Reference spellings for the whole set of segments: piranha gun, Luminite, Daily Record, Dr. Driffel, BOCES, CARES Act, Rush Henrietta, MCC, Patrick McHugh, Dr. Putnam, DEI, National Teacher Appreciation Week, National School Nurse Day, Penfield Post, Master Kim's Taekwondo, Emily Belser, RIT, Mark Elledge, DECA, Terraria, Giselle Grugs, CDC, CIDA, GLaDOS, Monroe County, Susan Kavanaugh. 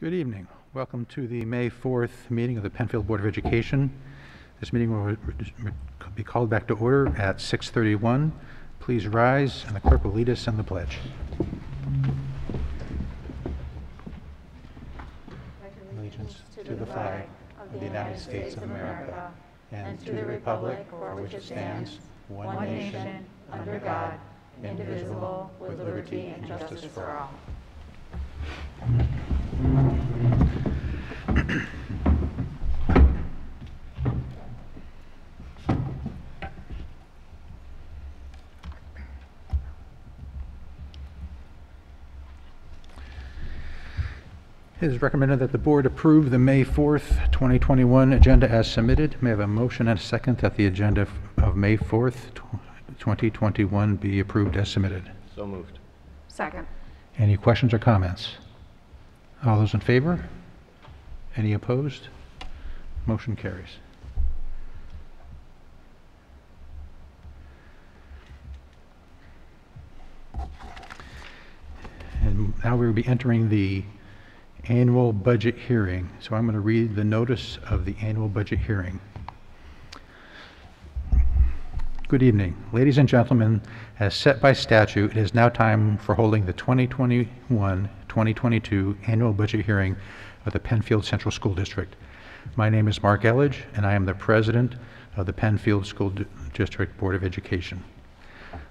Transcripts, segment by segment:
Good evening. Welcome to the May 4th meeting of the Penfield Board of Education. This meeting will be called back to order at 6:31. Please rise, and the clerk will lead us in the pledge. Allegiance to the flag of the United States of America and to the republic for which it stands, one nation, under God, indivisible, with liberty and justice for all. It is recommended that the board approve the May 4th, 2021 agenda as submitted. May I have a motion and a second that the agenda of May 4th, 2021 be approved as submitted? So moved. Second. Any questions or comments? All those in favor? Any opposed? Motion carries. And now we will be entering the annual budget hearing. So I'm going to read the notice of the annual budget hearing. Good evening, ladies and gentlemen. As set by statute, it is now time for holding the 2021-2022 annual budget hearing of the Penfield Central School District. My name is Mark Elledge, and I am the president of the Penfield School District Board of Education.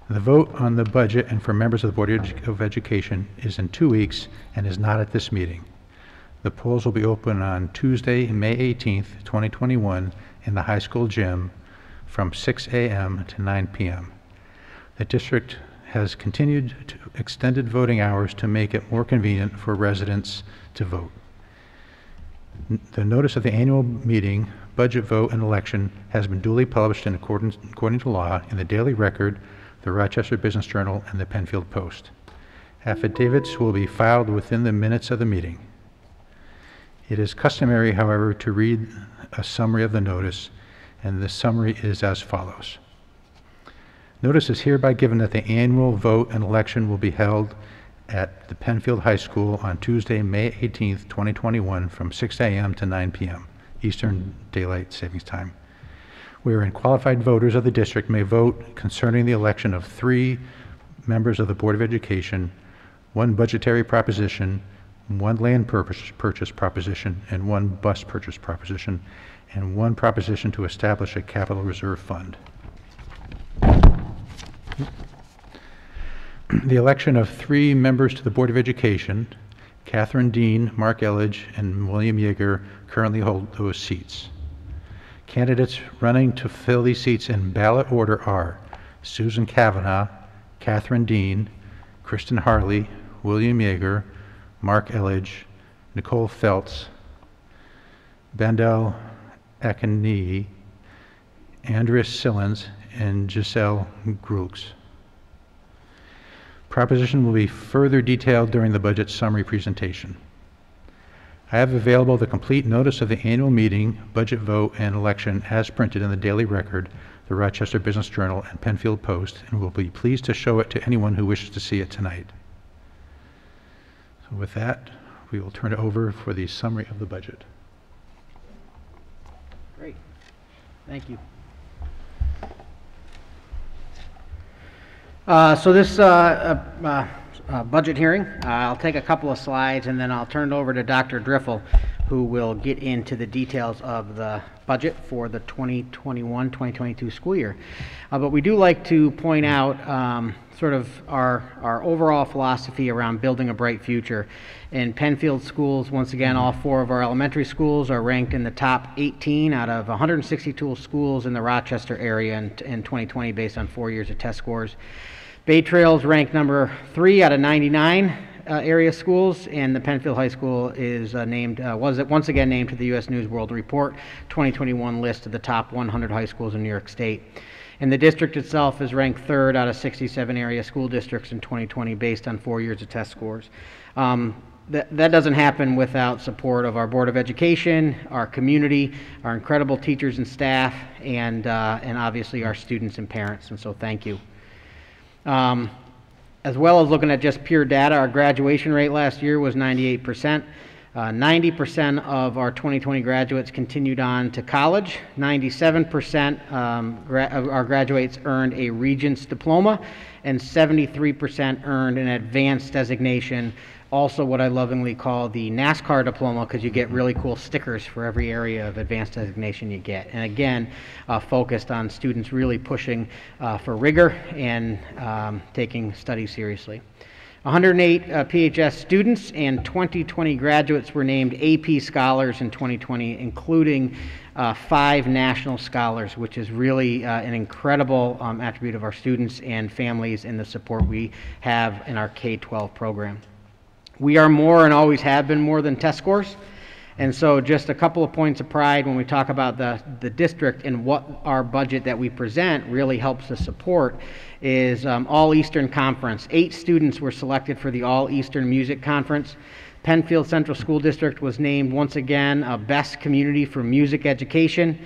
The vote on the budget and for members of the Board of Education is in 2 weeks and is not at this meeting. The polls will be open on Tuesday, May 18th, 2021 in the high school gym from 6 a.m. to 9 p.m. The district has continued to extended voting hours to make it more convenient for residents to vote. The notice of the annual meeting, budget vote, and election has been duly published in accordance according to law in the Daily Record, the Rochester Business Journal, and the Penfield Post. Affidavits will be filed within the minutes of the meeting. It is customary, however, to read a summary of the notice, and this summary is as follows. Notice is hereby given that the annual vote and election will be held at the Penfield High School on Tuesday, May 18th, 2021 from 6 a.m. to 9 p.m. Eastern Daylight Savings Time, wherein qualified voters of the district may vote concerning the election of 3 members of the Board of Education, 1 budgetary proposition, 1 land purchase proposition, and 1 bus purchase proposition, and 1 proposition to establish a capital reserve fund. The election of 3 members to the Board of Education, Catherine Dean, Mark Elledge, and William Yeager currently hold those seats. Candidates running to fill these seats in ballot order are Susan Kavanaugh, Catherine Dean, Kristen Harley, William Yeager, Mark Elledge, Nicole Feltz, Bandel Akeni, Andreas Sillins, and Giselle Grugs. Proposition will be further detailed during the budget summary presentation. I have available the complete notice of the annual meeting, budget vote, and election as printed in the Daily Record, the Rochester Business Journal, and Penfield Post, and will be pleased to show it to anyone who wishes to see it tonight. So with that, we will turn it over for the summary of the budget. Great. Thank you. So this budget hearing, I'll take a couple of slides and then I'll turn it over to Dr. Driffel, who will get into the details of the budget for the 2021-2022 school year. But we do like to point out sort of our overall philosophy around building a bright future. In Penfield schools, once again, all 4 of our elementary schools are ranked in the top 18 out of 162 schools in the Rochester area in 2020 based on 4 years of test scores. Bay Trails ranked number 3 out of 99 area schools, and the Penfield High School is was once again named to the U.S. News World Report 2021 list of the top 100 high schools in New York State. And the district itself is ranked 3rd out of 67 area school districts in 2020 based on 4 years of test scores. That doesn't happen without support of our Board of Education, our community, our incredible teachers and staff, and obviously our students and parents, and so thank you. As well as looking at just pure data, our graduation rate last year was 98%. 90% of our 2020 graduates continued on to college. 97% of our graduates earned a Regents diploma, and 73% earned an advanced designation, also what I lovingly call the NASCAR diploma, because you get really cool stickers for every area of advanced designation you get. And again, focused on students really pushing for rigor and taking study seriously. 108 PHS students and 2020 graduates were named AP scholars in 2020, including 5 national scholars, which is really an incredible attribute of our students and families and the support we have in our K-12 program. We are more and always have been more than test scores. And so just a couple of points of pride when we talk about the district and what our budget that we present really helps us support is All Eastern Conference. 8 students were selected for the All Eastern Music Conference. Penfield Central School District was named once again a best community for music education.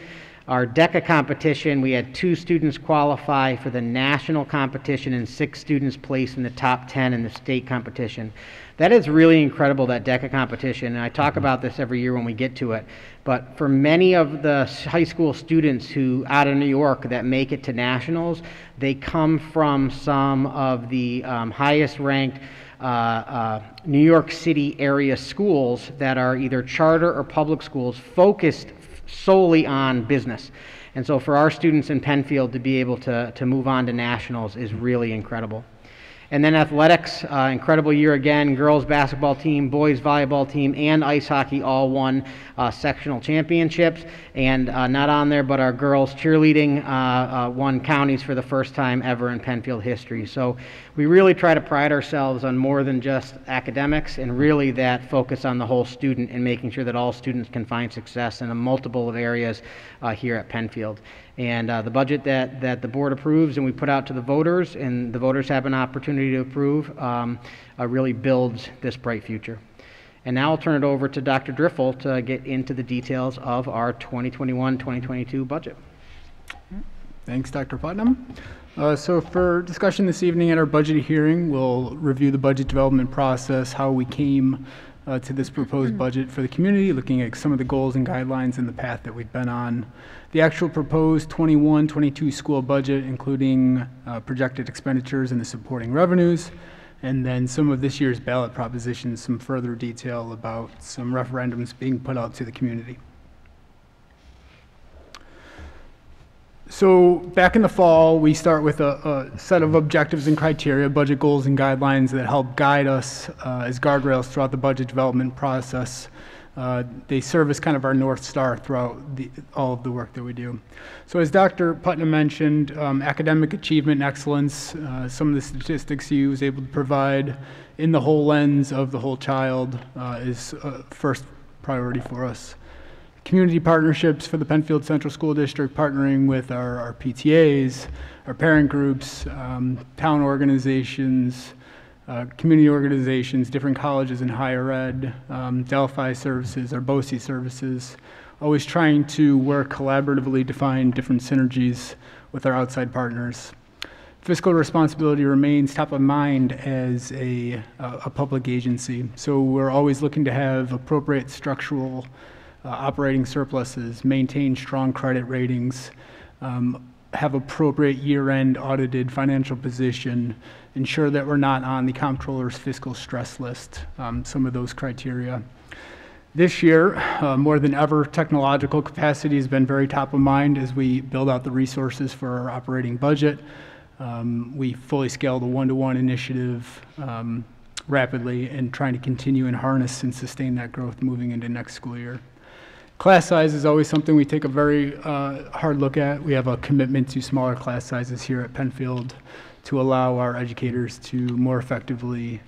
Our DECA competition, we had 2 students qualify for the national competition and 6 students placed in the top 10 in the state competition. That is really incredible, that DECA competition, and I talk about this every year when we get to it, but for many of the high school students who out of New York that make it to nationals, they come from some of the highest ranked New York City area schools that are either charter or public schools focused solely on business. And so for our students in Penfield to be able to move on to nationals is really incredible. And then athletics, incredible year again. Girls basketball team, boys volleyball team, and ice hockey all won sectional championships. And not on there, but our girls cheerleading won counties for the first time ever in Penfield history. So we really try to pride ourselves on more than just academics, and really that focus on the whole student and making sure that all students can find success in a multiple of areas here at Penfield. And the budget that the board approves and we put out to the voters, and the voters have an opportunity to approve, really builds this bright future. And now I'll turn it over to Dr. Driffel to get into the details of our 2021-2022 budget. Thanks, Dr. Putnam. So for discussion this evening at our budget hearing, we'll review the budget development process, how we came to this proposed budget for the community, looking at some of the goals and guidelines and the path that we've been on. The actual proposed 21-22 school budget, including projected expenditures and the supporting revenues, and then some of this year's ballot propositions, some further detail about some referendums being put out to the community. So back in the fall, we start with a set of objectives and criteria, budget goals and guidelines that help guide us as guardrails throughout the budget development process. They serve as kind of our North Star throughout all of the work that we do. So as Dr. Putnam mentioned, academic achievement and excellence, some of the statistics he was able to provide in the whole lens of the whole child is first priority for us. Community partnerships for the Penfield Central School District, partnering with our PTAs, our parent groups, town organizations, community organizations, different colleges in higher ed, Delphi services, our BOCES services, always trying to work collaboratively to find different synergies with our outside partners. Fiscal responsibility remains top of mind as a public agency, so we're always looking to have appropriate structural operating surpluses, maintain strong credit ratings, have appropriate year-end audited financial position, ensure that we're not on the comptroller's fiscal stress list, some of those criteria. This year, more than ever, technological capacity has been very top of mind as we build out the resources for our operating budget. We fully scale the one-to-one initiative rapidly and trying to continue and harness and sustain that growth moving into next school year. Class size is always something we take a very hard look at. We have a commitment to smaller class sizes here at Penfield to allow our educators to more effectively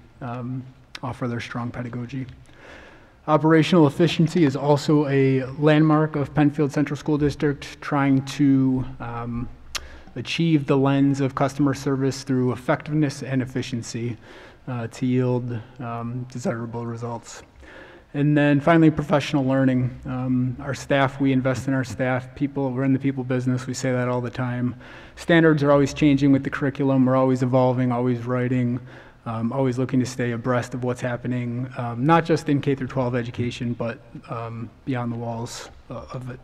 offer their strong pedagogy. Operational efficiency is also a landmark of Penfield Central School District, trying to achieve the lens of customer service through effectiveness and efficiency to yield desirable results. And then finally, professional learning. Our staff, we invest in our staff. People, we're in the people business, we say that all the time. Standards are always changing with the curriculum, we're always evolving, always writing. Always looking to stay abreast of what's happening, not just in K-12 education, but beyond the walls of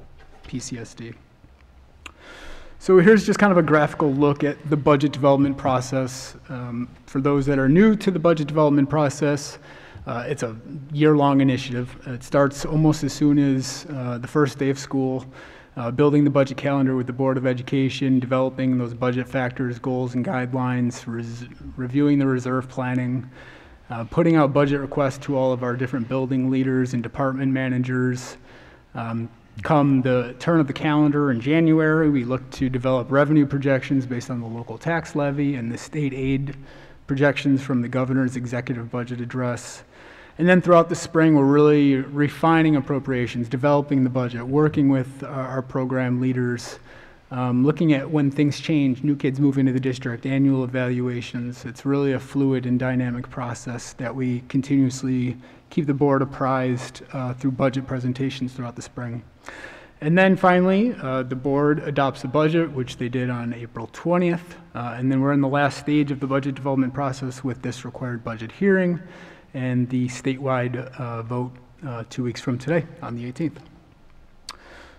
PCSD. So here's just kind of a graphical look at the budget development process. For those that are new to the budget development process, it's a year-long initiative. It starts almost as soon as the first day of school, building the budget calendar with the Board of Education, developing those budget factors, goals, and guidelines, reviewing the reserve planning, putting out budget requests to all of our different building leaders and department managers. Come the turn of the calendar in January, we look to develop revenue projections based on the local tax levy and the state aid projections from the governor's executive budget address. And then throughout the spring, we're really refining appropriations, developing the budget, working with our program leaders, looking at when things change, new kids move into the district, annual evaluations. It's really a fluid and dynamic process that we continuously keep the board apprised through budget presentations throughout the spring. And then finally, the board adopts a budget, which they did on April 20th. And then we're in the last stage of the budget development process with this required budget hearing and the statewide vote 2 weeks from today on the 18th.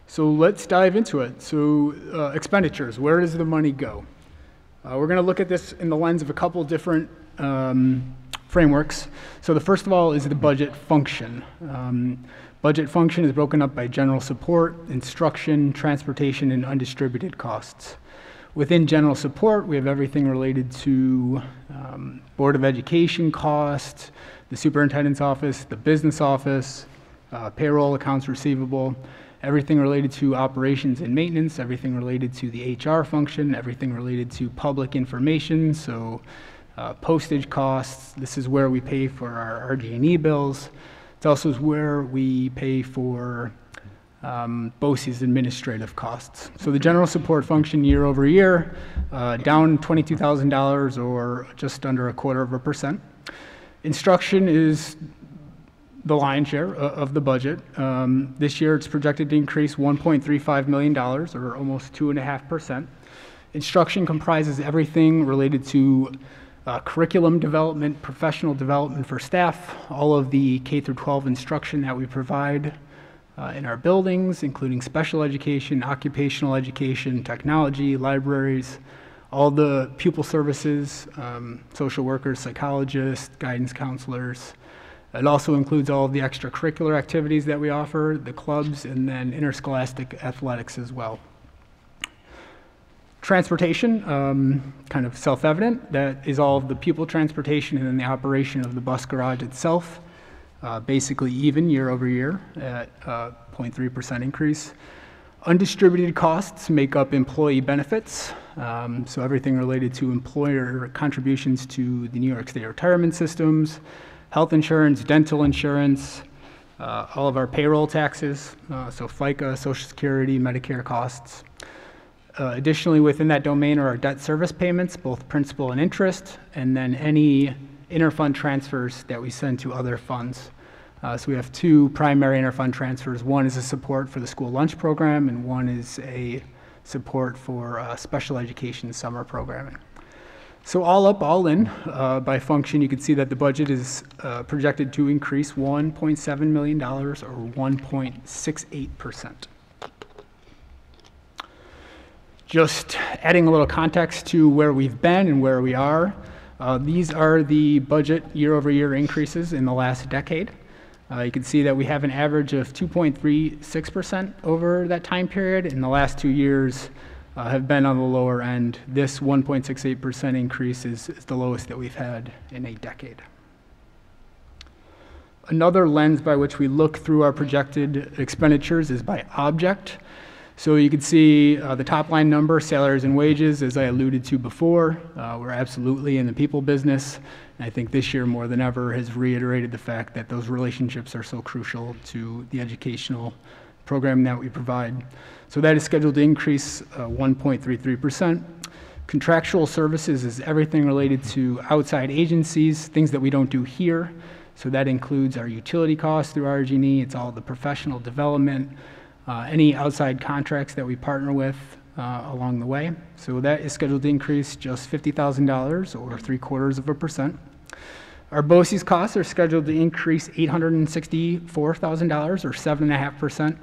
So let's dive into it. So expenditures, where does the money go? We're gonna look at this in the lens of a couple different frameworks. So the first of all is the budget function. Budget function is broken up by general support, instruction, transportation, and undistributed costs. Within general support, we have everything related to Board of Education costs, the superintendent's office, the business office, payroll, accounts receivable, everything related to operations and maintenance, everything related to the HR function, everything related to public information, so postage costs. This is where we pay for our RG&E bills. It's also where we pay for BOCES administrative costs. So the general support function year over year, down $22,000 or just under 0.25%. Instruction is the lion's share of the budget. This year it's projected to increase $1.35 million or almost 2.5%. Instruction comprises everything related to curriculum development, professional development for staff, all of the K-12 instruction that we provide in our buildings, including special education, occupational education, technology, libraries, all the pupil services, social workers, psychologists, guidance counselors. It also includes all of the extracurricular activities that we offer, the clubs, and then interscholastic athletics as well. Transportation, kind of self-evident, that is all of the pupil transportation and then the operation of the bus garage itself. Basically even year over year at 0.3% increase. Undistributed costs make up employee benefits, so everything related to employer contributions to the New York State retirement systems, health insurance, dental insurance, all of our payroll taxes, so FICA, Social Security, Medicare costs. Additionally, within that domain are our debt service payments, both principal and interest, and then any interfund transfers that we send to other funds. So we have two primary interfund transfers. One is a support for the school lunch program, and one is a support for special education summer programming. So all up, all in, by function, you can see that the budget is projected to increase $1.7 million or 1.68%. Just adding a little context to where we've been and where we are. These are the budget year-over-year increases in the last decade. You can see that we have an average of 2.36% over that time period, and the last 2 years have been on the lower end. This 1.68% increase is the lowest that we've had in a decade. Another lens by which we look through our projected expenditures is by object. So you can see the top line number, salaries and wages, as I alluded to before. We're absolutely in the people business. And I think this year more than ever has reiterated the fact that those relationships are so crucial to the educational program that we provide. So that is scheduled to increase 1.33%. Contractual services is everything related to outside agencies, things that we don't do here. So that includes our utility costs through RG&E. It's all the professional development. Any outside contracts that we partner with along the way. So that is scheduled to increase just $50,000 or 0.75%. Our BOCES costs are scheduled to increase $864,000 or 7.5%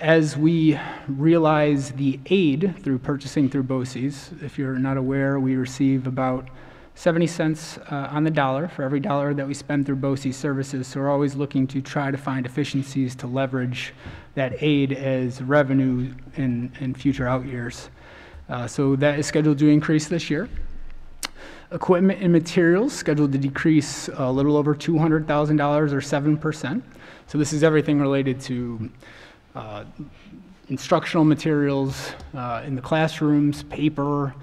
as we realize the aid through purchasing through BOCES. If you're not aware, we receive about 70 cents on the dollar for every dollar that we spend through BOCES services. So we're always looking to try to find efficiencies to leverage that aid as revenue in future out years. So that is scheduled to increase this year. Equipment and materials scheduled to decrease a little over $200,000 or 7%. So this is everything related to instructional materials in the classrooms, paper,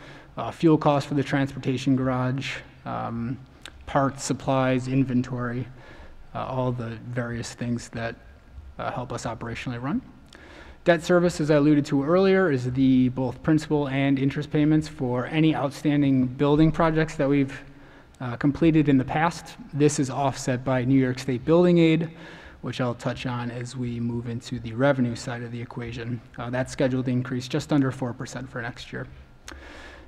fuel costs for the transportation garage, parts, supplies, inventory, all the various things that help us operationally run. Debt service, as I alluded to earlier, is the both principal and interest payments for any outstanding building projects that we've completed in the past. This is offset by New York State building aid, which I'll touch on as we move into the revenue side of the equation. That's scheduled to increase just under 4% for next year.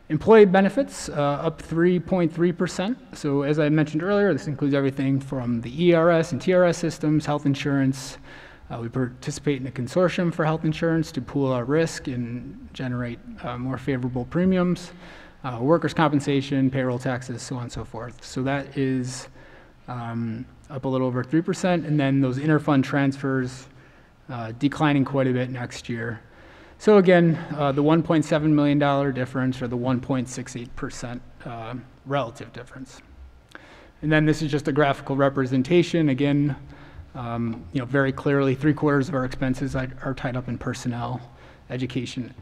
Employee benefits up 3.3%. So as I mentioned earlier, this includes everything from the ERS and TRS systems, health insurance. We participate in a consortium for health insurance to pool our risk and generate more favorable premiums, workers' compensation, payroll taxes, so on and so forth. So that is up a little over 3%, and then those interfund transfers declining quite a bit next year. So again, the $1.7 million difference, or the 1.68% relative difference. And then this is just a graphical representation. Again, very clearly, 3/4 of our expenses are tied up in personnel, education,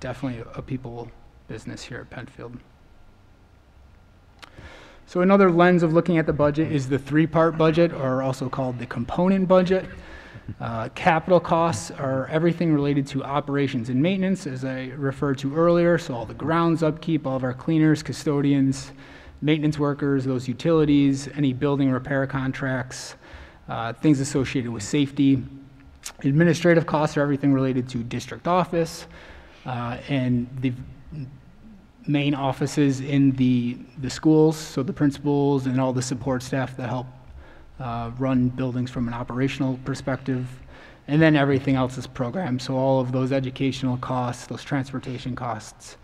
definitely a people business here at Penfield. So another lens of looking at the budget is the three-part budget, or also called the component budget. Capital costs are everything related to operations and maintenance, as I referred to earlier, so all the grounds upkeep, all of our cleaners, custodians, maintenance workers, those utilities, any building repair contracts, things associated with safety. Administrative costs are everything related to district office and the main offices in the schools, so the principals and all the support staff that help run buildings from an operational perspective. And then everything else is programmed, so all of those educational costs, those transportation costs.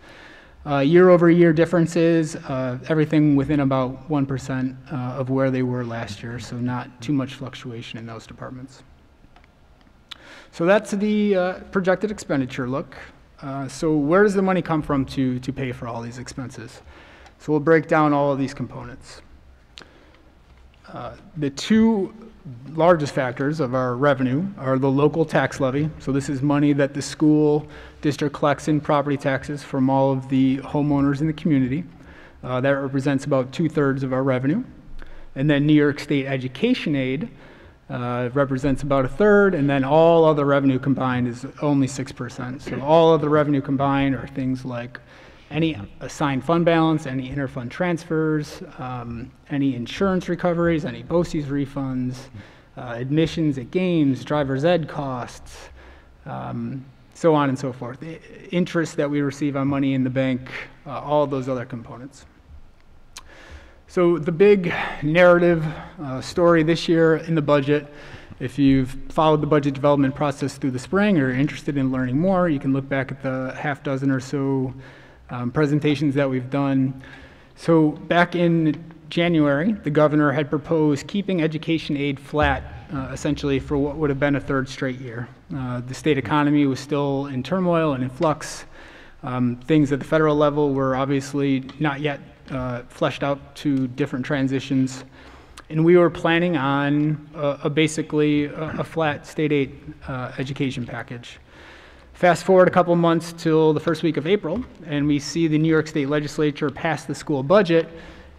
Year-over-year differences, everything within about 1% of where they were last year, so not too much fluctuation in those departments. So that's the projected expenditure look. So where does the money come from to pay for all these expenses? So we'll break down all of these components. The two largest factors of our revenue are the local tax levy. So this is money that the school district collects in property taxes from all of the homeowners in the community. That represents about 2/3 of our revenue. And then New York State education aid represents about 1/3, and then all other revenue combined is only 6%. So all other revenue combined are things like any assigned fund balance, any interfund transfers, any insurance recoveries, any BOCES refunds, admissions at games, driver's ed costs, so on and so forth. The interest that we receive on money in the bank, all those other components. So the big narrative story this year in the budget, if you've followed the budget development process through the spring or are interested in learning more, you can look back at the half dozen or so presentations that we've done. So back in January, the governor had proposed keeping education aid flat, essentially for what would have been a third straight year. The state economy was still in turmoil and in flux. Things at the federal level were obviously not yet fleshed out to different transitions. And we were planning on basically a flat state aid education package. Fast forward a couple months till the first week of April, and we see the New York State Legislature pass the school budget,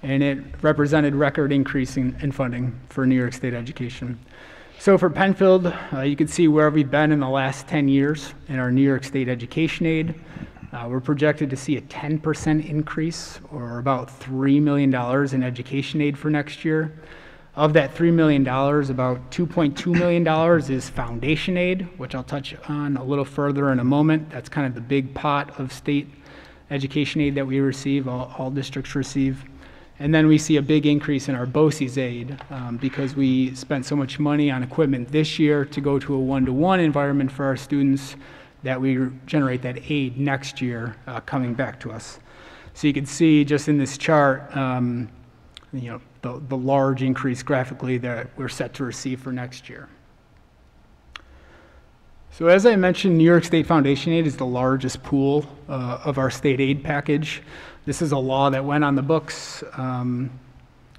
and it represented record increase in funding for New York State education. So for Penfield, you can see where we've been in the last 10 years in our New York State education aid. We're projected to see a 10% increase, or about $3 million in education aid for next year. Of that $3 million, about $2.2 million is foundation aid, which I'll touch on a little further in a moment. That's kind of the big pot of state education aid that we receive, all districts receive. And then we see a big increase in our BOCES aid because we spent so much money on equipment this year to go to a one-to-one environment for our students that we generate that aid next year coming back to us. So you can see just in this chart, you know, the large increase graphically that we're set to receive for next year. So as I mentioned, New York State Foundation Aid is the largest pool of our state aid package. This is a law that went on the books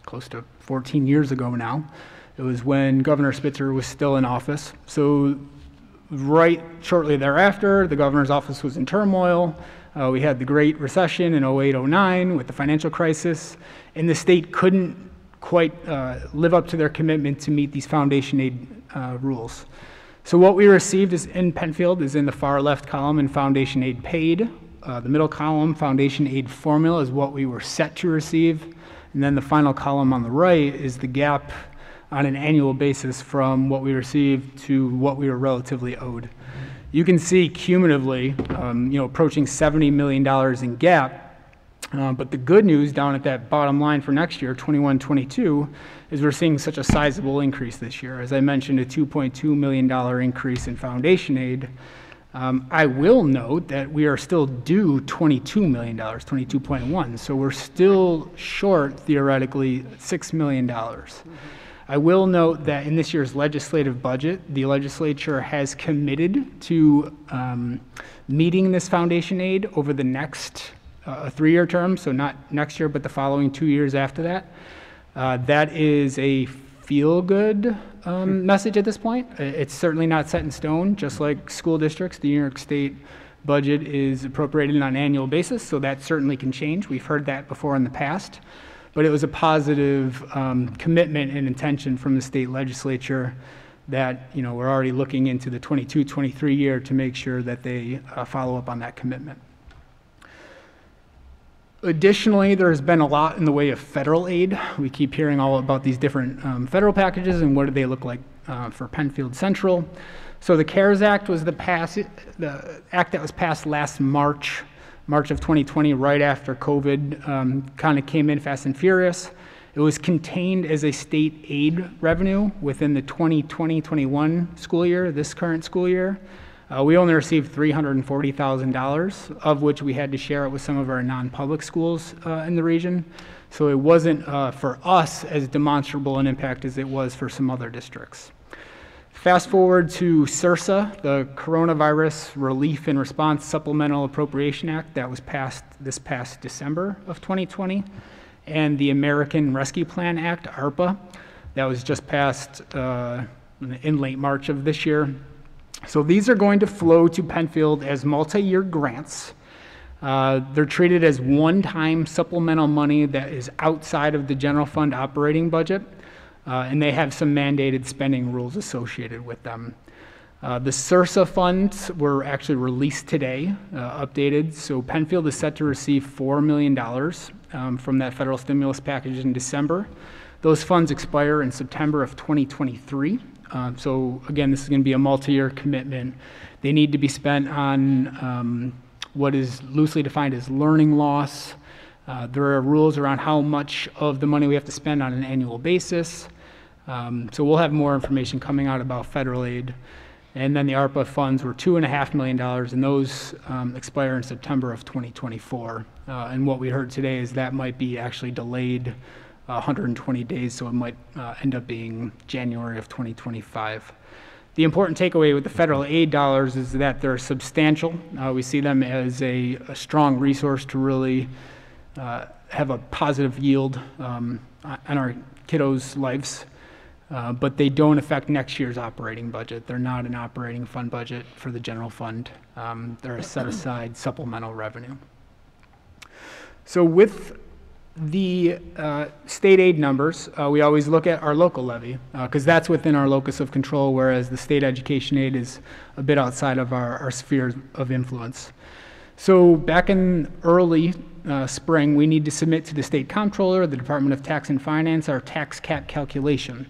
close to 14 years ago now. It was when Governor Spitzer was still in office. So right shortly thereafter, the governor's office was in turmoil. We had the Great Recession in 08-09 with the financial crisis, and the state couldn't quite live up to their commitment to meet these foundation aid rules. So what we received is in Penfield is in the far left column in foundation aid paid. The middle column, foundation aid formula, is what we were set to receive. And then the final column on the right is the gap on an annual basis from what we received to what we were relatively owed. You can see cumulatively, you know, approaching $70 million in gap. But the good news down at that bottom line for next year, 21-22, is we're seeing such a sizable increase this year. As I mentioned, a $2.2 million increase in foundation aid. I will note that we are still due $22 million, 22.1, so we're still short, theoretically, $6 million. I will note that in this year's legislative budget, the legislature has committed to meeting this foundation aid over the next three-year term, so not next year, but the following 2 years after that. That is a feel-good message at this point. It's certainly not set in stone. Just like school districts, the New York State budget is appropriated on an annual basis, so that certainly can change. We've heard that before in the past, but it was a positive commitment and intention from the state legislature that, you know, we're already looking into the 22-23 year to make sure that they follow up on that commitment. Additionally, there has been a lot in the way of federal aid. We keep hearing all about these different federal packages and what do they look like for Penfield Central. So the CARES Act was the act that was passed last March of 2020, right after COVID kind of came in fast and furious. It was contained as a state aid revenue within the 2020-21 school year, this current school year. We only received $340,000, of which we had to share it with some of our non-public schools in the region. So it wasn't for us as demonstrable an impact as it was for some other districts. Fast forward to CRRSA, the Coronavirus Relief and Response Supplemental Appropriation Act that was passed this past December of 2020, and the American Rescue Plan Act, ARPA, that was just passed in late March of this year. So these are going to flow to Penfield as multi-year grants. They're treated as one-time supplemental money that is outside of the general fund operating budget. And they have some mandated spending rules associated with them. The CRRSA funds were actually released today, updated. So Penfield is set to receive $4 million from that federal stimulus package in December. Those funds expire in September of 2023. So again, this is going to be a multi-year commitment. They need to be spent on what is loosely defined as learning loss. There are rules around how much of the money we have to spend on an annual basis. So we'll have more information coming out about federal aid. And then the ARPA funds were $2.5 million, and those expire in September of 2024. And what we heard today is that might be actually delayed 120 days, so it might end up being January of 2025. The important takeaway with the federal aid dollars is that they're substantial. We see them as a strong resource to really have a positive yield on our kiddos' lives, but they don't affect next year's operating budget. They're not an operating fund budget for the general fund. They're a set-aside supplemental revenue. So with the state aid numbers, we always look at our local levy, because that's within our locus of control, whereas the state education aid is a bit outside of our sphere of influence. So back in early spring, we need to submit to the state comptroller, the Department of Tax and Finance, our tax cap calculation.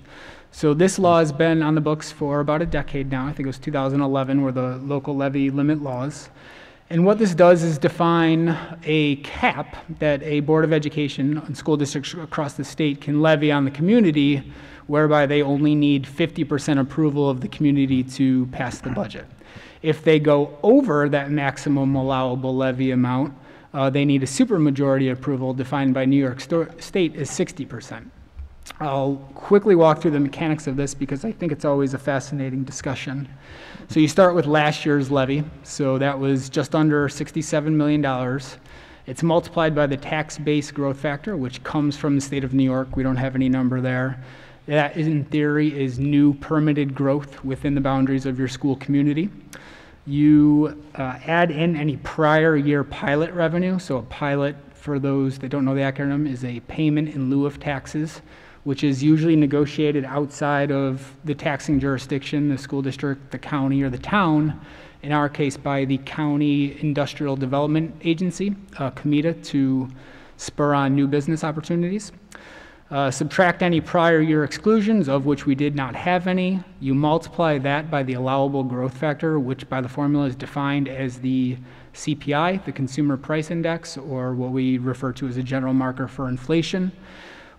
So this law has been on the books for about a decade now. I think it was 2011 were the local levy limit laws. And what this does is define a cap that a Board of Education and school districts across the state can levy on the community, whereby they only need 50% approval of the community to pass the budget. If they go over that maximum allowable levy amount, they need a supermajority approval defined by New York State as 60%. I'll quickly walk through the mechanics of this because I think it's always a fascinating discussion. So you start with last year's levy. So that was just under $67 million. It's multiplied by the tax base growth factor, which comes from the state of New York. We don't have any number there. That, in theory, is new permitted growth within the boundaries of your school community. You add in any prior year pilot revenue. So a pilot, for those that don't know the acronym, is a payment in lieu of taxes, which is usually negotiated outside of the taxing jurisdiction, the school district, the county, or the town, in our case by the County Industrial Development Agency, CIDA, to spur on new business opportunities. Subtract any prior year exclusions, of which we did not have any. You multiply that by the allowable growth factor, which by the formula is defined as the CPI, the Consumer Price Index, or what we refer to as a general marker for inflation.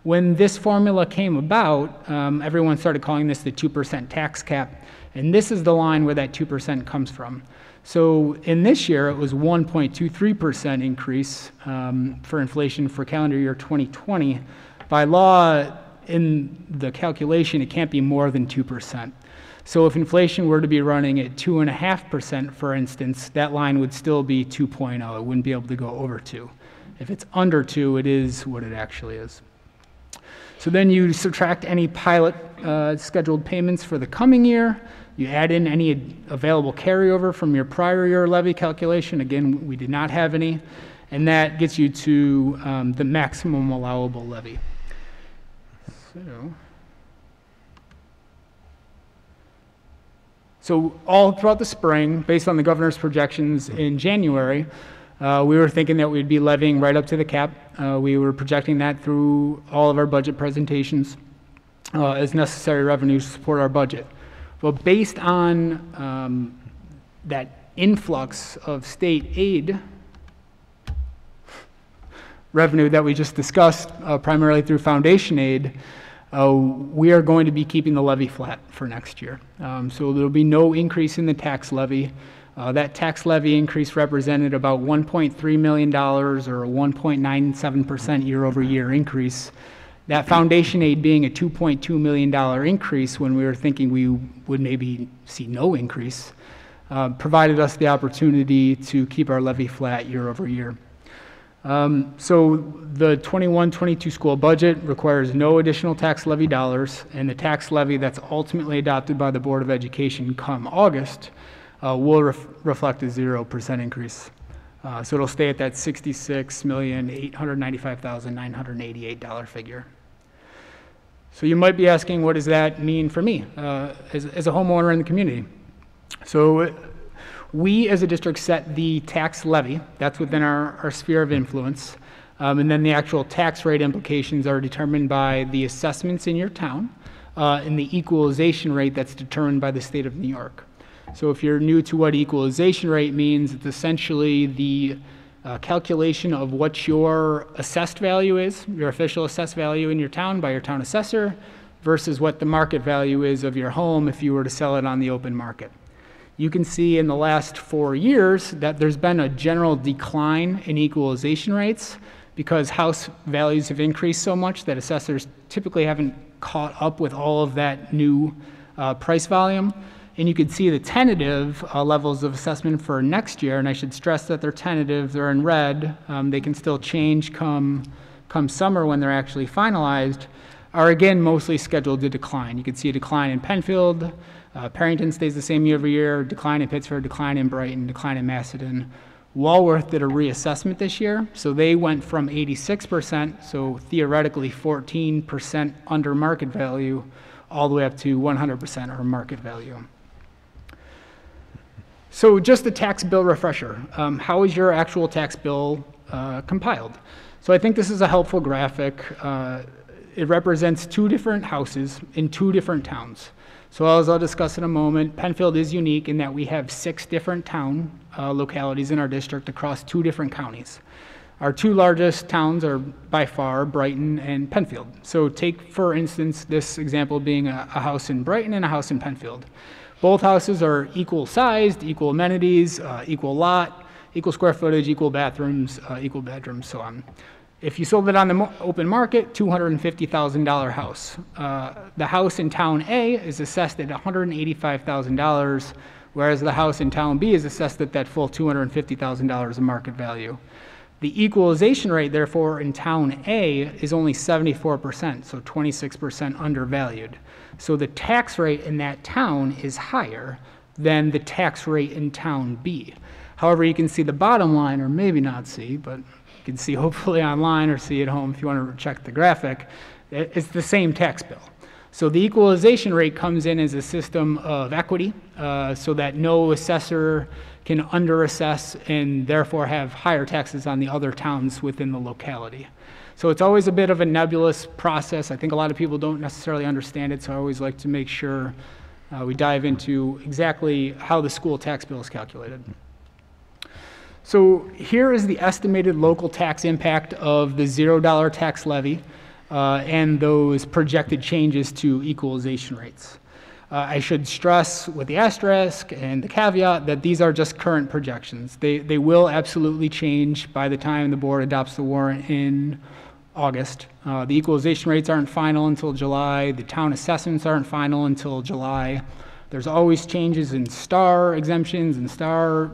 When this formula came about, everyone started calling this the 2% tax cap, and this is the line where that 2% comes from. So in this year, it was 1.23% increase for inflation for calendar year 2020. By law, in the calculation, it can't be more than 2%. So if inflation were to be running at 2.5%, for instance, that line would still be 2.0. It wouldn't be able to go over 2. If it's under 2, it is what it actually is. So then you subtract any pilot scheduled payments for the coming year. You add in any available carryover from your prior year levy calculation. Again, we did not have any. And that gets you to the maximum allowable levy. So all throughout the spring, based on the governor's projections in January, we were thinking that we'd be levying right up to the cap. We were projecting that through all of our budget presentations as necessary revenue to support our budget. Well, based on that influx of state aid revenue that we just discussed, primarily through foundation aid, we are going to be keeping the levy flat for next year. So there'll be no increase in the tax levy. That tax levy increase represented about $1.3 million, or a 1.97% year-over-year increase. That foundation aid being a $2.2 million increase when we were thinking we would maybe see no increase, provided us the opportunity to keep our levy flat year-over-year. So the 21-22 school budget requires no additional tax levy dollars, and the tax levy that's ultimately adopted by the Board of Education come August will reflect a 0% increase. So it'll stay at that $66,895,988 figure. So you might be asking, what does that mean for me as a homeowner in the community? So we as a district set the tax levy. That's within our sphere of influence. And then the actual tax rate implications are determined by the assessments in your town and the equalization rate that's determined by the state of New York. So if you're new to what equalization rate means, it's essentially the calculation of what your assessed value is, your official assessed value in your town by your town assessor, versus what the market value is of your home if you were to sell it on the open market. You can see in the last 4 years that there's been a general decline in equalization rates because house values have increased so much that assessors typically haven't caught up with all of that new price volume. And you can see the tentative levels of assessment for next year, and I should stress that they're tentative, they're in red, they can still change come summer when they're actually finalized, are again mostly scheduled to decline. You can see a decline in Penfield, Perrington stays the same year over year, decline in Pittsford, decline in Brighton, decline in Macedon. Walworth did a reassessment this year, so they went from 86%, so theoretically 14% under market value, all the way up to 100% or market value. So just a tax bill refresher. How is your actual tax bill compiled? So I think this is a helpful graphic. It represents two different houses in two different towns. So as I'll discuss in a moment, Penfield is unique in that we have 6 different town localities in our district across 2 different counties. Our 2 largest towns are by far Brighton and Penfield. So take, for instance, this example being a house in Brighton and a house in Penfield. Both houses are equal sized, equal amenities, equal lot, equal square footage, equal bathrooms, equal bedrooms, so on. If you sold it on the open market, $250,000 house. The house in town A is assessed at $185,000, whereas the house in town B is assessed at that full $250,000 of market value. The equalization rate, therefore, in town A is only 74%, so 26% undervalued. So the tax rate in that town is higher than the tax rate in town B. However, you can see the bottom line, or maybe not see, but you can see hopefully online or see at home if you want to check the graphic, it's the same tax bill. So the equalization rate comes in as a system of equity so that no assessor can under-assess and therefore have higher taxes on the other towns within the locality. So it's always a bit of a nebulous process. I think a lot of people don't necessarily understand it, so I always like to make sure we dive into exactly how the school tax bill is calculated. So here is the estimated local tax impact of the $0 tax levy and those projected changes to equalization rates. I should stress with the asterisk and the caveat that these are just current projections. They will absolutely change by the time the board adopts the warrant in August. The equalization rates aren't final until July. The town assessments aren't final until July. There's always changes in star exemptions and star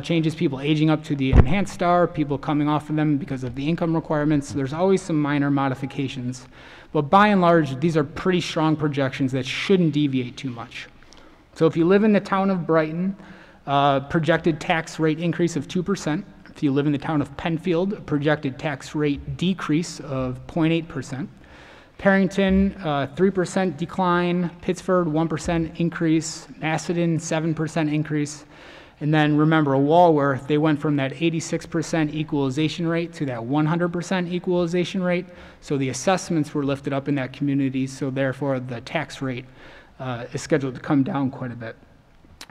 changes, people aging up to the enhanced star, people coming off of them because of the income requirements. So there's always some minor modifications. But by and large, these are pretty strong projections that shouldn't deviate too much. So if you live in the town of Brighton, projected tax rate increase of 2%. If you live in the town of Penfield, projected tax rate decrease of 0.8%. Perrington, 3% decline. Pittsford, 1% increase. Macedon, 7% increase. And then remember, Walworth, they went from that 86% equalization rate to that 100% equalization rate. So the assessments were lifted up in that community, so therefore the tax rate is scheduled to come down quite a bit.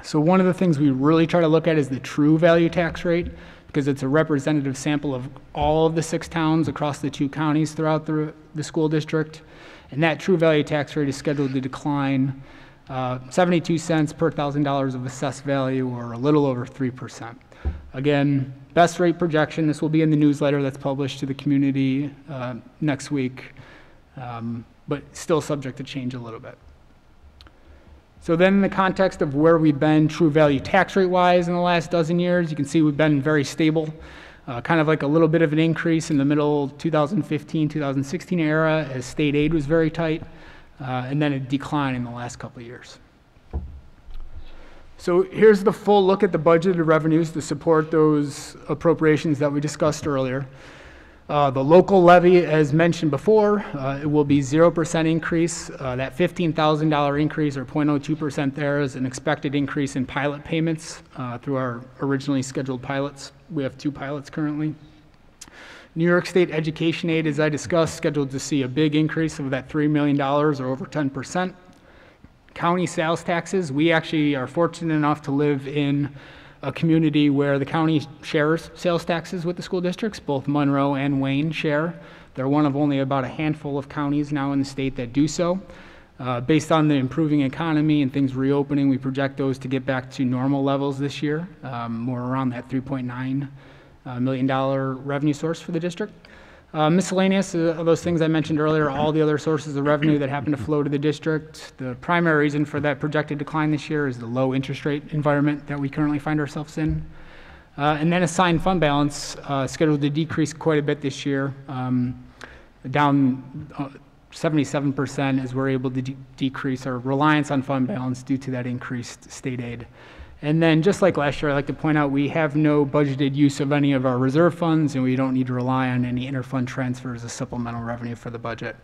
So one of the things we really try to look at is the true value tax rate, because it's a representative sample of all of the 6 towns across the 2 counties throughout the school district. And that true value tax rate is scheduled to decline 72 cents per $1,000 of assessed value, or a little over 3%. Again, best rate projection. This will be in the newsletter that's published to the community next week, but still subject to change a little bit. So then in the context of where we've been true value tax rate-wise in the last dozen years, you can see we've been very stable, kind of like a little bit of an increase in the middle 2015, 2016 era as state aid was very tight. And then a decline in the last couple of years. So here's the full look at the budgeted revenues to support those appropriations that we discussed earlier. The local levy, as mentioned before, it will be 0% increase. That $15,000 increase, or 0.02% there, is an expected increase in pilot payments through our originally scheduled pilots. We have 2 pilots currently. New York State education aid, as I discussed, scheduled to see a big increase of that $3 million, or over 10%. County sales taxes, we actually are fortunate enough to live in a community where the county shares sales taxes with the school districts. Both Monroe and Wayne share. They're one of only about a handful of counties now in the state that do so. Based on the improving economy and things reopening, we project those to get back to normal levels this year, more around that $3.9 million revenue source for the district. Miscellaneous, those things I mentioned earlier, all the other sources of revenue that happen to flow to the district. The primary reason for that projected decline this year is the low interest rate environment that we currently find ourselves in. And then assigned fund balance, scheduled to decrease quite a bit this year, down 77% as we're able to decrease our reliance on fund balance due to that increased state aid. And then, just like last year, I'd like to point out we have no budgeted use of any of our reserve funds, and we don't need to rely on any interfund transfers as supplemental revenue for the budget.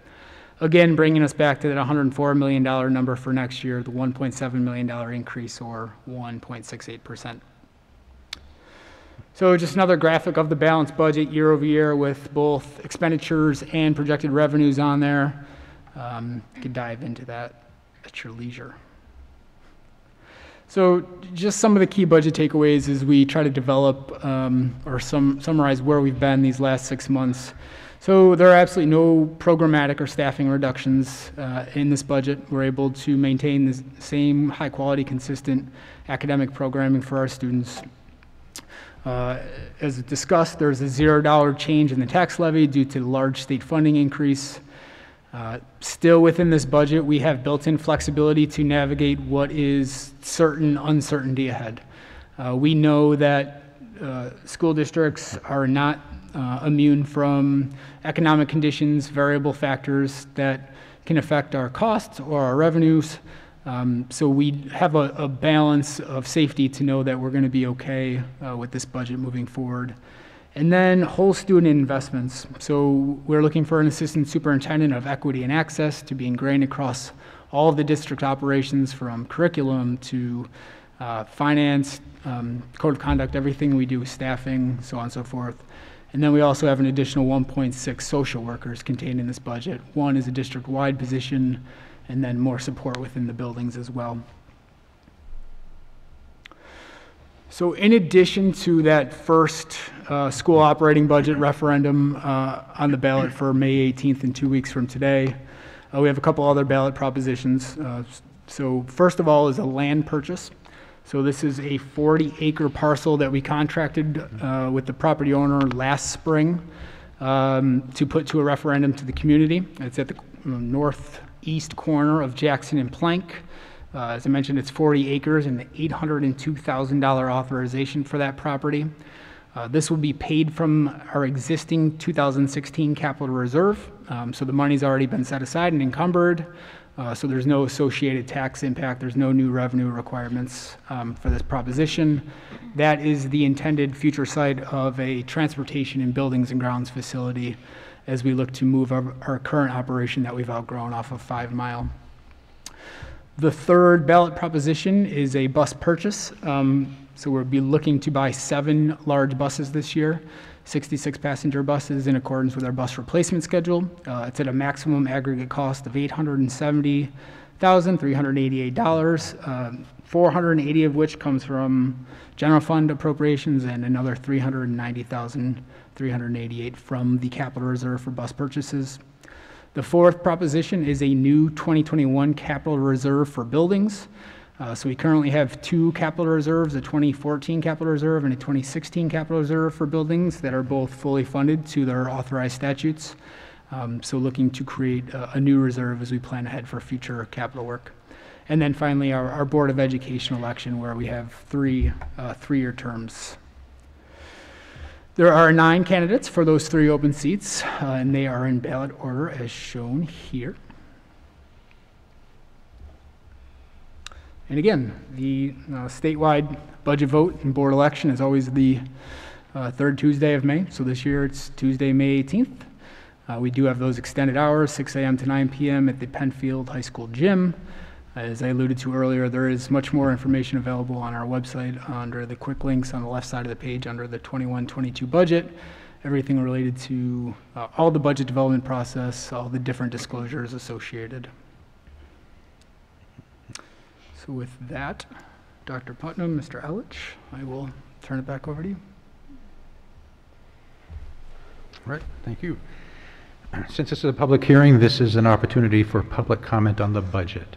Again, bringing us back to that $104 million number for next year, the $1.7 million increase, or 1.68%. So just another graphic of the balanced budget year over year with both expenditures and projected revenues on there. You can dive into that at your leisure. So just some of the key budget takeaways as we try to develop or summarize where we've been these last 6 months. So there are absolutely no programmatic or staffing reductions in this budget. We're able to maintain the same high quality, consistent academic programming for our students. As discussed, there's a $0 change in the tax levy due to the large state funding increase. Still within this budget, we have built-in flexibility to navigate what is certain uncertainty ahead. We know that school districts are not immune from economic conditions, variable factors that can affect our costs or our revenues. So we have a balance of safety to know that we're going to be okay with this budget moving forward. And then whole student investments. So we're looking for an assistant superintendent of equity and access to be ingrained across all of the district operations, from curriculum to finance, code of conduct, everything we do, staffing, so on and so forth. And then we also have an additional 1.6 social workers contained in this budget. One is a district-wide position, and then more support within the buildings as well. So in addition to that first school operating budget referendum on the ballot for May 18th and 2 weeks from today, we have a couple other ballot propositions. So first of all is a land purchase. So this is a 40-acre parcel that we contracted with the property owner last spring to put to a referendum to the community. It's at the northeast corner of Jackson and Plank. As I mentioned, it's 40 acres and the $802,000 authorization for that property. This will be paid from our existing 2016 capital reserve. So the money's already been set aside and encumbered. So there's no associated tax impact. There's no new revenue requirements for this proposition. That is the intended future site of a transportation and buildings and grounds facility as we look to move our current operation that we've outgrown off of 5 Mile. The third ballot proposition is a bus purchase. So we'll be looking to buy 7 large buses this year, 66 passenger buses in accordance with our bus replacement schedule. It's at a maximum aggregate cost of $870,388, 480 of which comes from general fund appropriations and another $390,388 from the capital reserve for bus purchases. The fourth proposition is a new 2021 capital reserve for buildings. So we currently have 2 capital reserves, a 2014 capital reserve and a 2016 capital reserve for buildings that are both fully funded to their authorized statutes. So looking to create a new reserve as we plan ahead for future capital work. And then finally, our Board of Education election, where we have 3 three-year terms. There are 9 candidates for those 3 open seats, and they are in ballot order as shown here. And again, the statewide budget vote and board election is always the third Tuesday of May. So this year it's Tuesday, May 18th. We do have those extended hours, 6 a.m. to 9 p.m. at the Penfield High School gym. As I alluded to earlier, there is much more information available on our website under the quick links on the left side of the page under the 21-22 budget, everything related to all the budget development process, all the different disclosures associated. So with that, Dr. Putnam, Mr. Elledge, I will turn it back over to you. All right, thank you. Since this is a public hearing, this is an opportunity for public comment on the budget.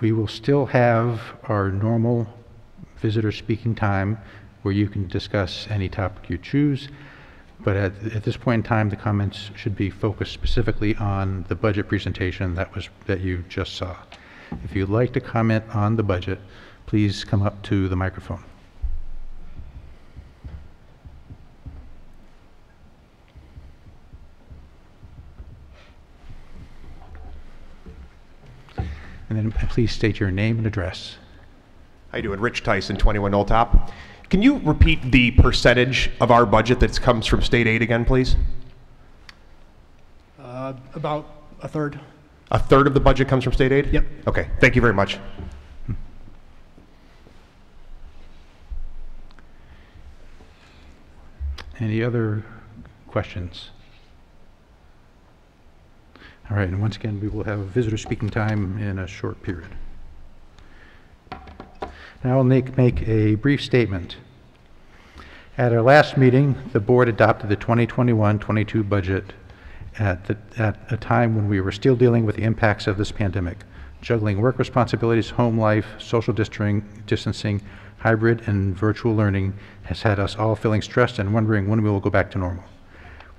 We will still have our normal visitor speaking time where you can discuss any topic you choose, but at this point in time the comments should be focused specifically on the budget presentation that you just saw. If you'd like to comment on the budget, please come up to the microphone. And then please state your name and address. How you doing? Rich Tyson, 21 Old Top. Can you repeat the percentage of our budget that comes from state aid again, please? About a third. A third of the budget comes from state aid? Yep. Okay, thank you very much. Any other questions? All right, and once again, we will have visitor speaking time in a short period. Now I'll make a brief statement. At our last meeting, the board adopted the 2021-22 budget at a time when we were still dealing with the impacts of this pandemic, juggling work responsibilities, home life, social distancing, hybrid and virtual learning has had us all feeling stressed and wondering when we will go back to normal.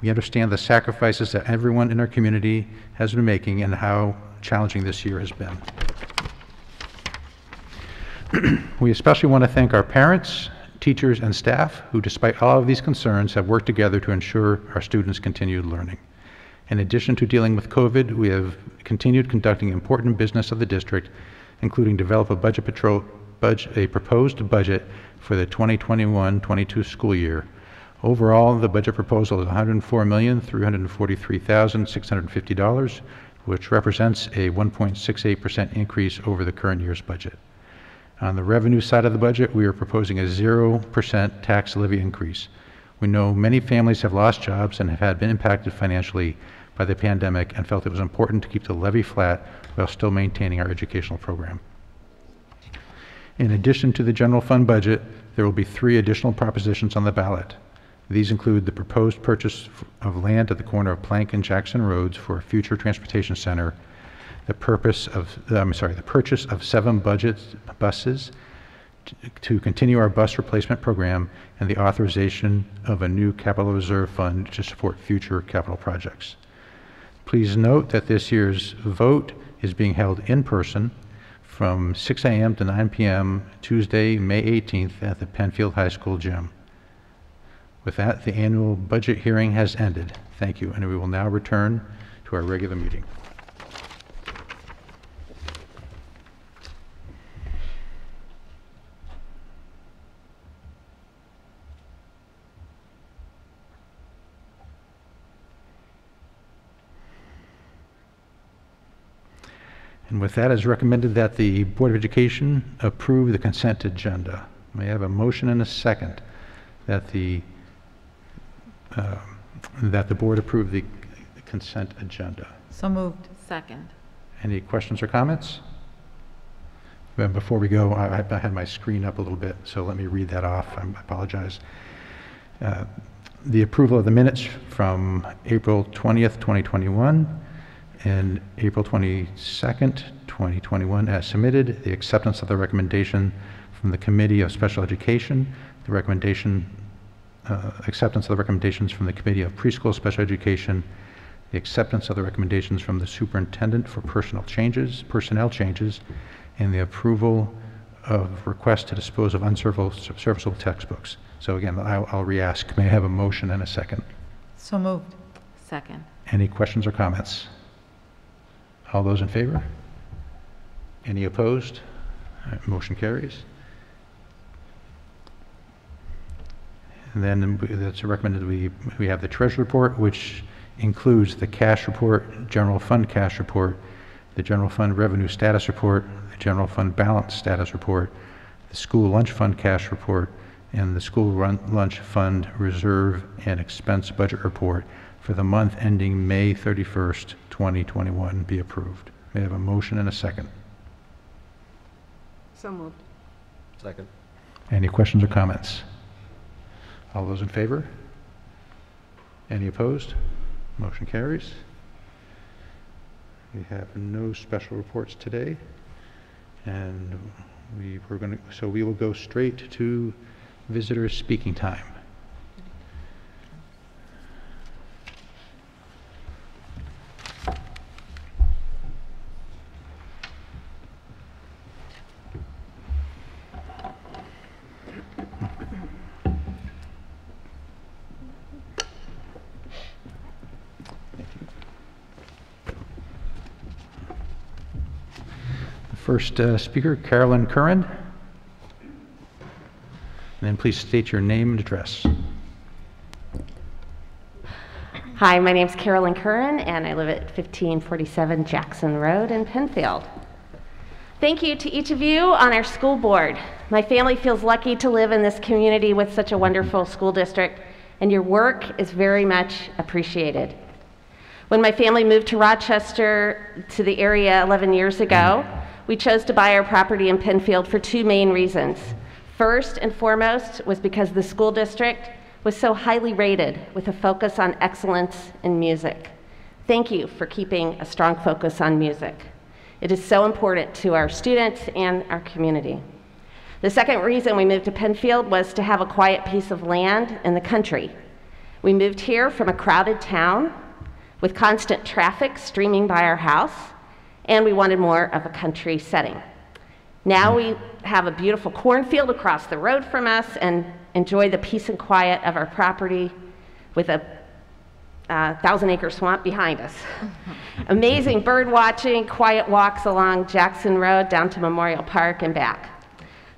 We understand the sacrifices that everyone in our community has been making and how challenging this year has been. We especially want to thank our parents, teachers, and staff who, despite all of these concerns, have worked together to ensure our students continued learning. In addition to dealing with COVID, we have continued conducting important business of the district, including develop a proposed budget for the 2021-22 school year. Overall, the budget proposal is $104,343,650, which represents a 1.68% increase over the current year's budget. On the revenue side of the budget, we are proposing a 0% tax levy increase. We know many families have lost jobs and have been impacted financially by the pandemic and felt it was important to keep the levy flat while still maintaining our educational program. In addition to the general fund budget, there will be 3 additional propositions on the ballot. These include the proposed purchase of land at the corner of Plank and Jackson Roads for a future transportation center, the purchase of 7 budget buses to continue our bus replacement program, and the authorization of a new capital reserve fund to support future capital projects. Please note that this year's vote is being held in person from 6 a.m. to 9 p.m. Tuesday, May 18th at the Penfield High School gym. With that, the annual budget hearing has ended. Thank you, and we will now return to our regular meeting. And with that, it is recommended that the Board of Education approve the consent agenda. May I have a motion and a second that the board approve the consent agenda? So moved. Second. Any questions or comments? And before we go, I had my screen up a little bit, so let me read that off. I apologize. The approval of the minutes from April 20th, 2021. And April 22nd, 2021, as submitted, the acceptance of the recommendation from the Committee of Special Education, the acceptance of the recommendations from the Committee of Preschool Special Education, the acceptance of the recommendations from the Superintendent for personnel changes, and the approval of requests to dispose of unserviceable textbooks. So again, I'll re-ask. May I have a motion and a second? So moved. Second. Any questions or comments? All those in favor? Any opposed? All right, motion carries. And then that's recommended we have the treasury report, which includes the cash report, general fund cash report, the general fund revenue status report, the general fund balance status report, the school lunch fund cash report, and the school lunch fund reserve and expense budget report for the month ending May 31st, 2021 be approved. May I have a motion and a second? So moved. Second. Any questions or comments? All those in favor? Any opposed? Motion carries. We have no special reports today, and we will go straight to visitors speaking time. First speaker, Carolyn Curran, and then please state your name and address. Hi, my name's Carolyn Curran, and I live at 1547 Jackson Road in Penfield. Thank you to each of you on our school board. My family feels lucky to live in this community with such a wonderful school district, and your work is very much appreciated. When my family moved to Rochester, to the area 11 years ago, we chose to buy our property in Penfield for two main reasons. First and foremost was because the school district was so highly rated with a focus on excellence in music. Thank you for keeping a strong focus on music. It is so important to our students and our community. The second reason we moved to Penfield was to have a quiet piece of land in the country. We moved here from a crowded town with constant traffic streaming by our house, and we wanted more of a country setting. Now we have a beautiful cornfield across the road from us and enjoy the peace and quiet of our property with a 1,000-acre swamp behind us. Amazing bird watching, quiet walks along Jackson Road down to Memorial Park and back.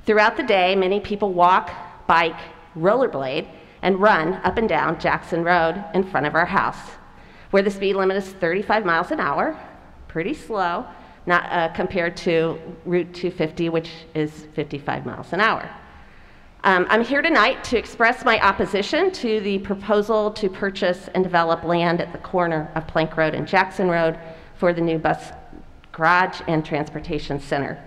Throughout the day, many people walk, bike, rollerblade, and run up and down Jackson Road in front of our house, where the speed limit is 35 miles an hour, pretty slow, not compared to Route 250, which is 55 miles an hour. I'm here tonight to express my opposition to the proposal to purchase and develop land at the corner of Plank Road and Jackson Road for the new bus garage and transportation center.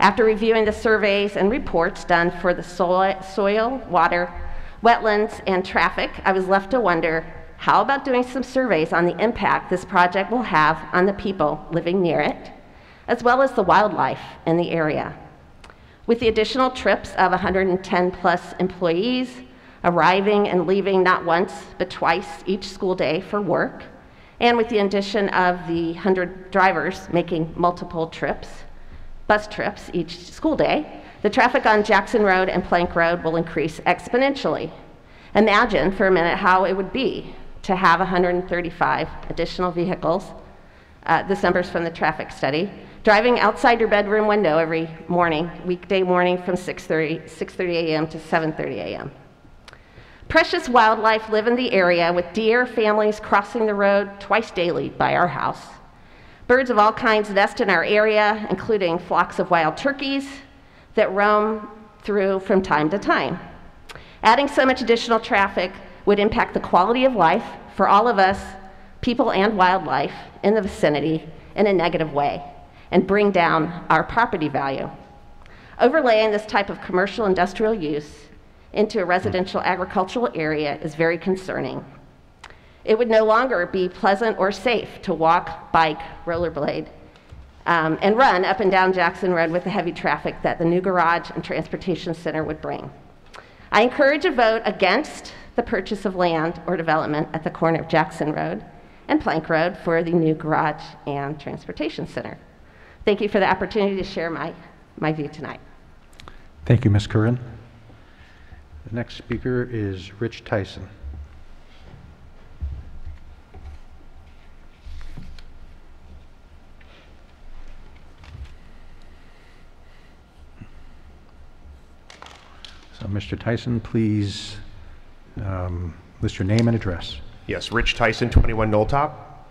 After reviewing the surveys and reports done for the soil, water, wetlands, and traffic, I was left to wonder, how about doing some surveys on the impact this project will have on the people living near it, as well as the wildlife in the area? With the additional trips of 110 plus employees arriving and leaving not once but twice each school day for work, and with the addition of the 100 drivers making multiple trips, bus trips each school day, the traffic on Jackson Road and Plank Road will increase exponentially. Imagine for a minute how it would be to have 135 additional vehicles, this number's from the traffic study, driving outside your bedroom window every morning, weekday morning from 6:30 a.m. to 7:30 a.m. Precious wildlife live in the area, with deer families crossing the road twice daily by our house. Birds of all kinds nest in our area, including flocks of wild turkeys that roam through from time to time. Adding so much additional traffic would impact the quality of life for all of us, people and wildlife, in the vicinity in a negative way, and bring down our property value. Overlaying this type of commercial industrial use into a residential agricultural area is very concerning. It would no longer be pleasant or safe to walk, bike, rollerblade, and run up and down Jackson Road with the heavy traffic that the new garage and transportation center would bring. I encourage a vote against the purchase of land or development at the corner of Jackson Road and Plank Road for the new garage and transportation center. Thank you for the opportunity to share my view tonight. Thank you, Ms. Curran. The next speaker is Rich Tyson. So, Mr. Tyson, please list your name and address. Yes, Rich Tyson, 21 Knolltop.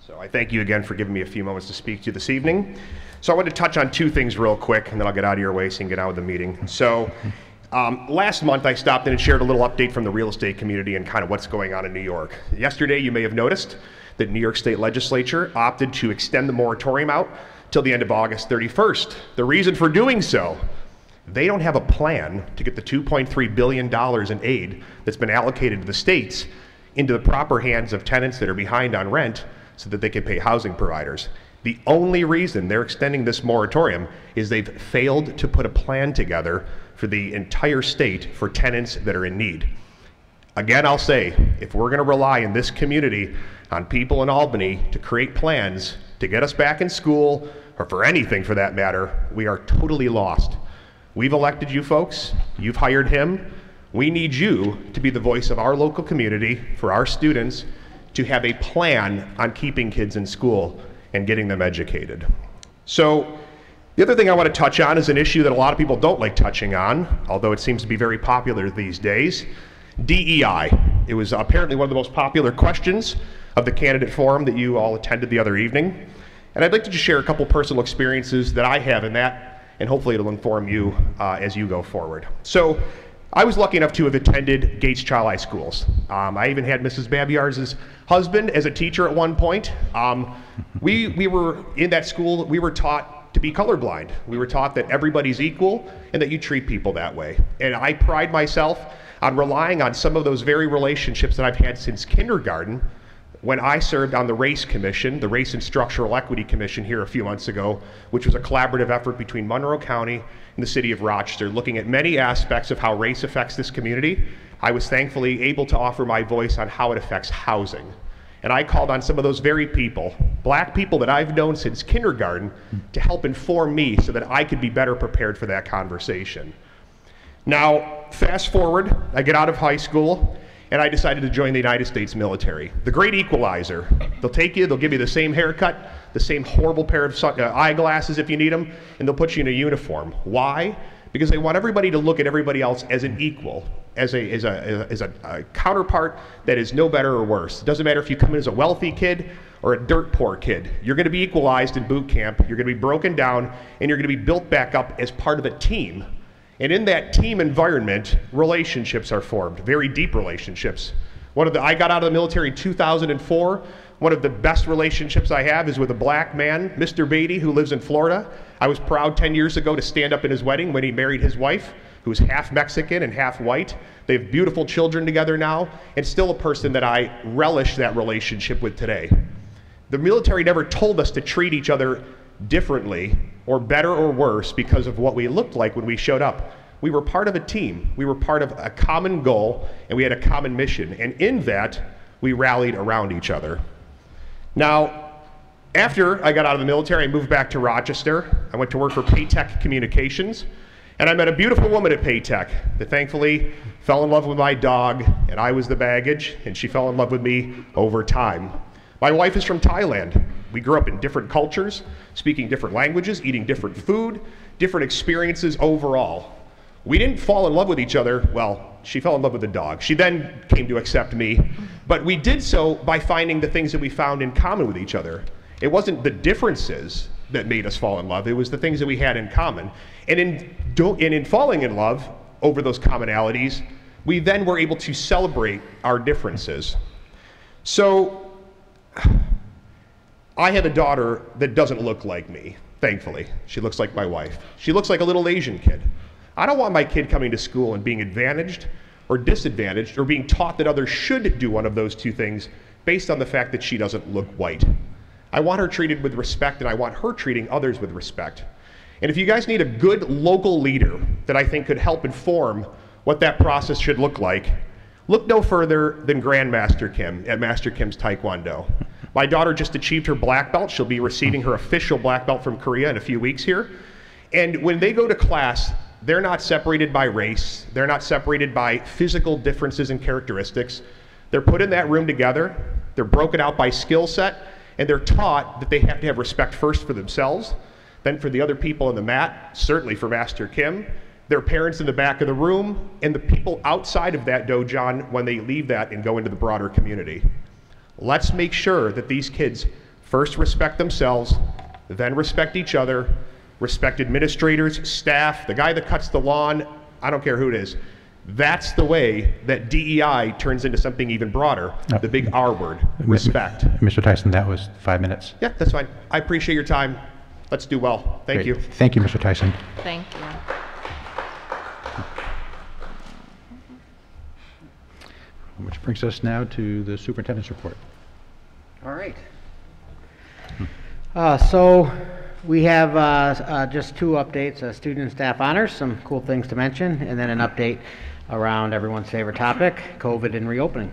So I thank you again for giving me a few moments to speak to you this evening. So I want to touch on two things real quick, and then I'll get out of your way so you can get out of the meeting. So last month I stopped in and shared a little update from the real estate community and kind of what's going on in New York. Yesterday you may have noticed that New York State Legislature opted to extend the moratorium out till the end of August 31st. The reason for doing so, they don't have a plan to get the $2.3 billion in aid that's been allocated to the states into the proper hands of tenants that are behind on rent, so that they can pay housing providers. The only reason they're extending this moratorium is they've failed to put a plan together for the entire state for tenants that are in need. Again, I'll say, if we're gonna rely in this community on people in Albany to create plans to get us back in school, or for anything for that matter, we are totally lost. We've elected you folks, you've hired him. We need you to be the voice of our local community, for our students, to have a plan on keeping kids in school and getting them educated. So the other thing I want to touch on is an issue that a lot of people don't like touching on, although it seems to be very popular these days, DEI. It was apparently one of the most popular questions of the candidate forum that you all attended the other evening. And I'd like to just share a couple personal experiences that I have in that, and hopefully it'll inform you as you go forward. So I was lucky enough to have attended Gates-Child High Schools. I even had Mrs. Babiarz's husband as a teacher at one point. We were in that school, we were taught to be colorblind. We were taught that everybody's equal and that you treat people that way. And I pride myself on relying on some of those very relationships that I've had since kindergarten when I served on the Race Commission, the Race and Structural Equity Commission here a few months ago, which was a collaborative effort between Monroe County and the city of Rochester, looking at many aspects of how race affects this community. I was thankfully able to offer my voice on how it affects housing. And I called on some of those very people, black people that I've known since kindergarten, to help inform me so that I could be better prepared for that conversation. Now, fast forward, I get out of high school, and I decided to join the United States military. The great equalizer. They'll take you, they'll give you the same haircut, the same horrible pair of eyeglasses if you need them, and they'll put you in a uniform. Why? Because they want everybody to look at everybody else as an equal, as a counterpart that is no better or worse. It doesn't matter if you come in as a wealthy kid or a dirt poor kid. You're gonna be equalized in boot camp, you're gonna be broken down, and you're gonna be built back up as part of a team. And in that team environment, relationships are formed, very deep relationships. I got out of the military in 2004. One of the best relationships I have is with a black man, Mr. Beatty, who lives in Florida. I was proud 10 years ago to stand up in his wedding when he married his wife, who's half Mexican and half white. They have beautiful children together now, and still a person that I relish that relationship with today. The military never told us to treat each other differently or better or worse because of what we looked like when we showed up. We were part of a team, we were part of a common goal, and we had a common mission, and in that, we rallied around each other. Now, after I got out of the military, I moved back to Rochester. I went to work for Paytech Communications, and I met a beautiful woman at Paytech that thankfully fell in love with my dog, and I was the baggage, and she fell in love with me over time. My wife is from Thailand. We grew up in different cultures, speaking different languages, eating different food, different experiences overall. We didn't fall in love with each other. Well, she fell in love with the dog. She then came to accept me, but we did so by finding the things that we found in common with each other. It wasn't the differences that made us fall in love. It was the things that we had in common. And in falling in love over those commonalities, we then were able to celebrate our differences. So, I have a daughter that doesn't look like me, thankfully. She looks like my wife. She looks like a little Asian kid. I don't want my kid coming to school and being advantaged or disadvantaged or being taught that others should do one of those two things based on the fact that she doesn't look white. I want her treated with respect, and I want her treating others with respect. And if you guys need a good local leader that I think could help inform what that process should look like, look no further than Grandmaster Kim at Master Kim's Taekwondo. My daughter just achieved her black belt. She'll be receiving her official black belt from Korea in a few weeks here. And when they go to class, they're not separated by race. They're not separated by physical differences and characteristics. They're put in that room together. They're broken out by skill set. And they're taught that they have to have respect first for themselves, then for the other people on the mat, certainly for Master Kim, their parents in the back of the room, and the people outside of that dojo when they leave that and go into the broader community. Let's make sure that these kids first respect themselves, then respect each other, respect administrators, staff, the guy that cuts the lawn, I don't care who it is. That's the way that DEI turns into something even broader, the big R word, respect. Mr. Tyson, that was 5 minutes. Yeah, that's fine. I appreciate your time. Let's do well. Thank you. Thank you, Mr. Tyson. Thank you. Which brings us now to the superintendent's report. All right. So we have just two updates, student and staff honors, some cool things to mention, and then an update around everyone's favorite topic, COVID and reopening.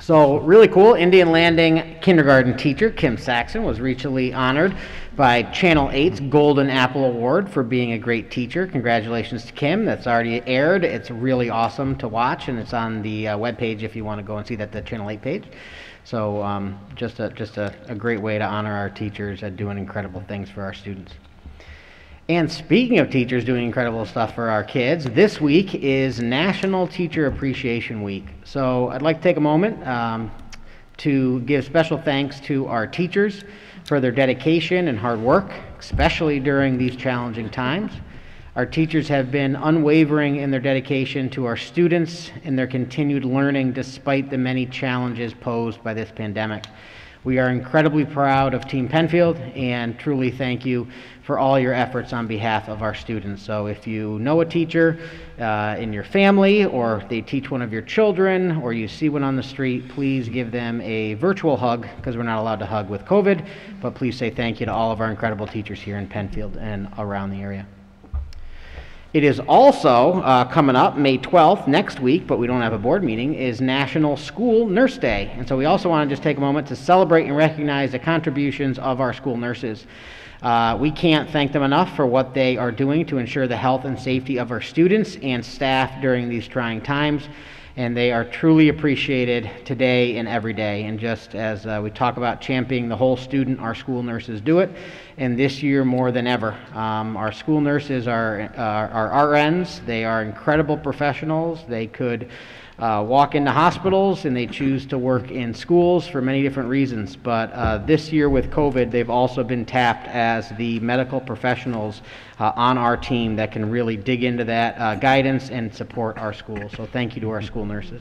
So really cool, Indian Landing kindergarten teacher Kim Saxon was recently honored by Channel 8's Golden Apple Award for being a great teacher. Congratulations to Kim. That's already aired. It's really awesome to watch, and it's on the webpage if you want to go and see that, the Channel 8 page. So just a great way to honor our teachers at doing incredible things for our students. And speaking of teachers doing incredible stuff for our kids, this week is National Teacher Appreciation Week. So I'd like to take a moment to give special thanks to our teachers for their dedication and hard work, especially during these challenging times. Our teachers have been unwavering in their dedication to our students and their continued learning despite the many challenges posed by this pandemic. We are incredibly proud of Team Penfield and truly thank you for all your efforts on behalf of our students. So if you know a teacher in your family, or they teach one of your children, or you see one on the street, please give them a virtual hug, because we're not allowed to hug with COVID, but please say thank you to all of our incredible teachers here in Penfield and around the area. It is also coming up May 12th, next week, but we don't have a board meeting, is National School Nurse Day. And so we also want to just take a moment to celebrate and recognize the contributions of our school nurses. We can't thank them enough for what they are doing to ensure the health and safety of our students and staff during these trying times. And they are truly appreciated today and every day. And just as we talk about championing the whole student, our school nurses do it. And this year more than ever, our school nurses are RNs. They are incredible professionals. They could walk into hospitals, and they choose to work in schools for many different reasons. But this year with COVID, they've also been tapped as the medical professionals on our team that can really dig into that guidance and support our schools. So thank you to our school nurses.